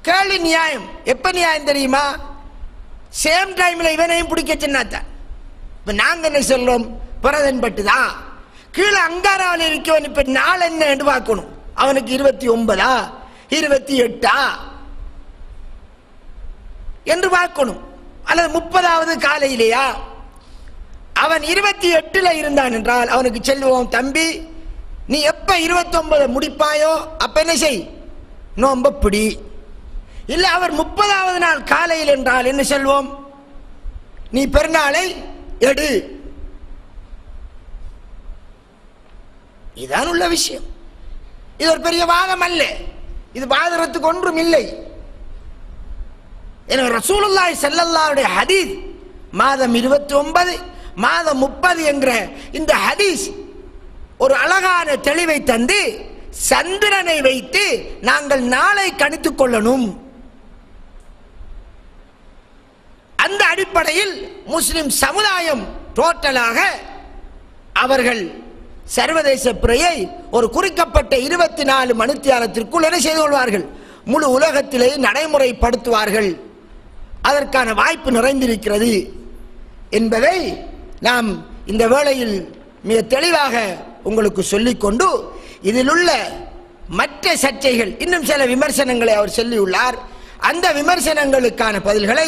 கேள்வி நியாயம், எப்போ நியாயம் தெரியுமா, சேம் டைமில் இவனையும் பிடிக்க சொன்னாத்தான். இப்போ நாங்கள் என்ன சொல்றோம், புறதன்பட்டு தான் கீழே அங்காராவில் இருக்கவன் இப்ப நாள் என்ன என்று பார்க்கணும், அவனுக்கு இருபத்தி ஒன்பதா இருபத்தி எட்டா என்று பார்க்கணும், அல்லது முப்பதாவது காலையிலேயா. அவன் இருபத்தி எட்டுல இருந்தான் என்றால் அவனுக்கு செல்வோம், தம்பி நீ எப்ப இருபத்தி ஒன்பது முடிப்பாயோ அப்ப என்ன செய் நோம்ப பிடி, இல்லை அவர் முப்பதாவது நாள் காலையில் என்றால் என்ன செல்வோம்? நீ பெருநாளை எடு. இதான் உள்ள விஷயம். இது ஒரு பெரிய வாதம் அல்ல, இது வாதத்துக்கு ஒன்றும் இல்லை. எனவே ரசூலுல்லாஹி ஸல்லல்லாஹு அலைஹி ஹதீஸ் மாதம் இருபத்தி ஒன்பது மாதம் முப்பது என்கிற இந்த ஹதீஸ் ஒரு அழகான தெளிவை தந்து சந்திரனை வைத்து நாங்கள் நாளை கணித்துக் கொள்ளணும். அந்த அடிப்படையில் முஸ்லிம் சமுதாயம் டோட்டலாக அவர்கள் சர்வதேச பிறையை ஒரு குறிக்கப்பட்ட இருபத்தி நாலு மணித்தியாலத்திற்குள் என்ன செய்து கொள்வார்கள், முழு உலகத்திலே நடைமுறைப்படுத்துவார்கள். அதற்கான வாய்ப்பு நிறைந்திருக்கிறது என்பதை நாம் இந்த வேளையில் மிக தெளிவாக உங்களுக்கு சொல்லிக்கொண்டு, இதில் உள்ள மற்ற சர்ச்சைகள் இன்னும் சில விமர்சனங்களை அவர் சொல்லியுள்ளார். அந்த விமர்சனங்களுக்கான பதில்களை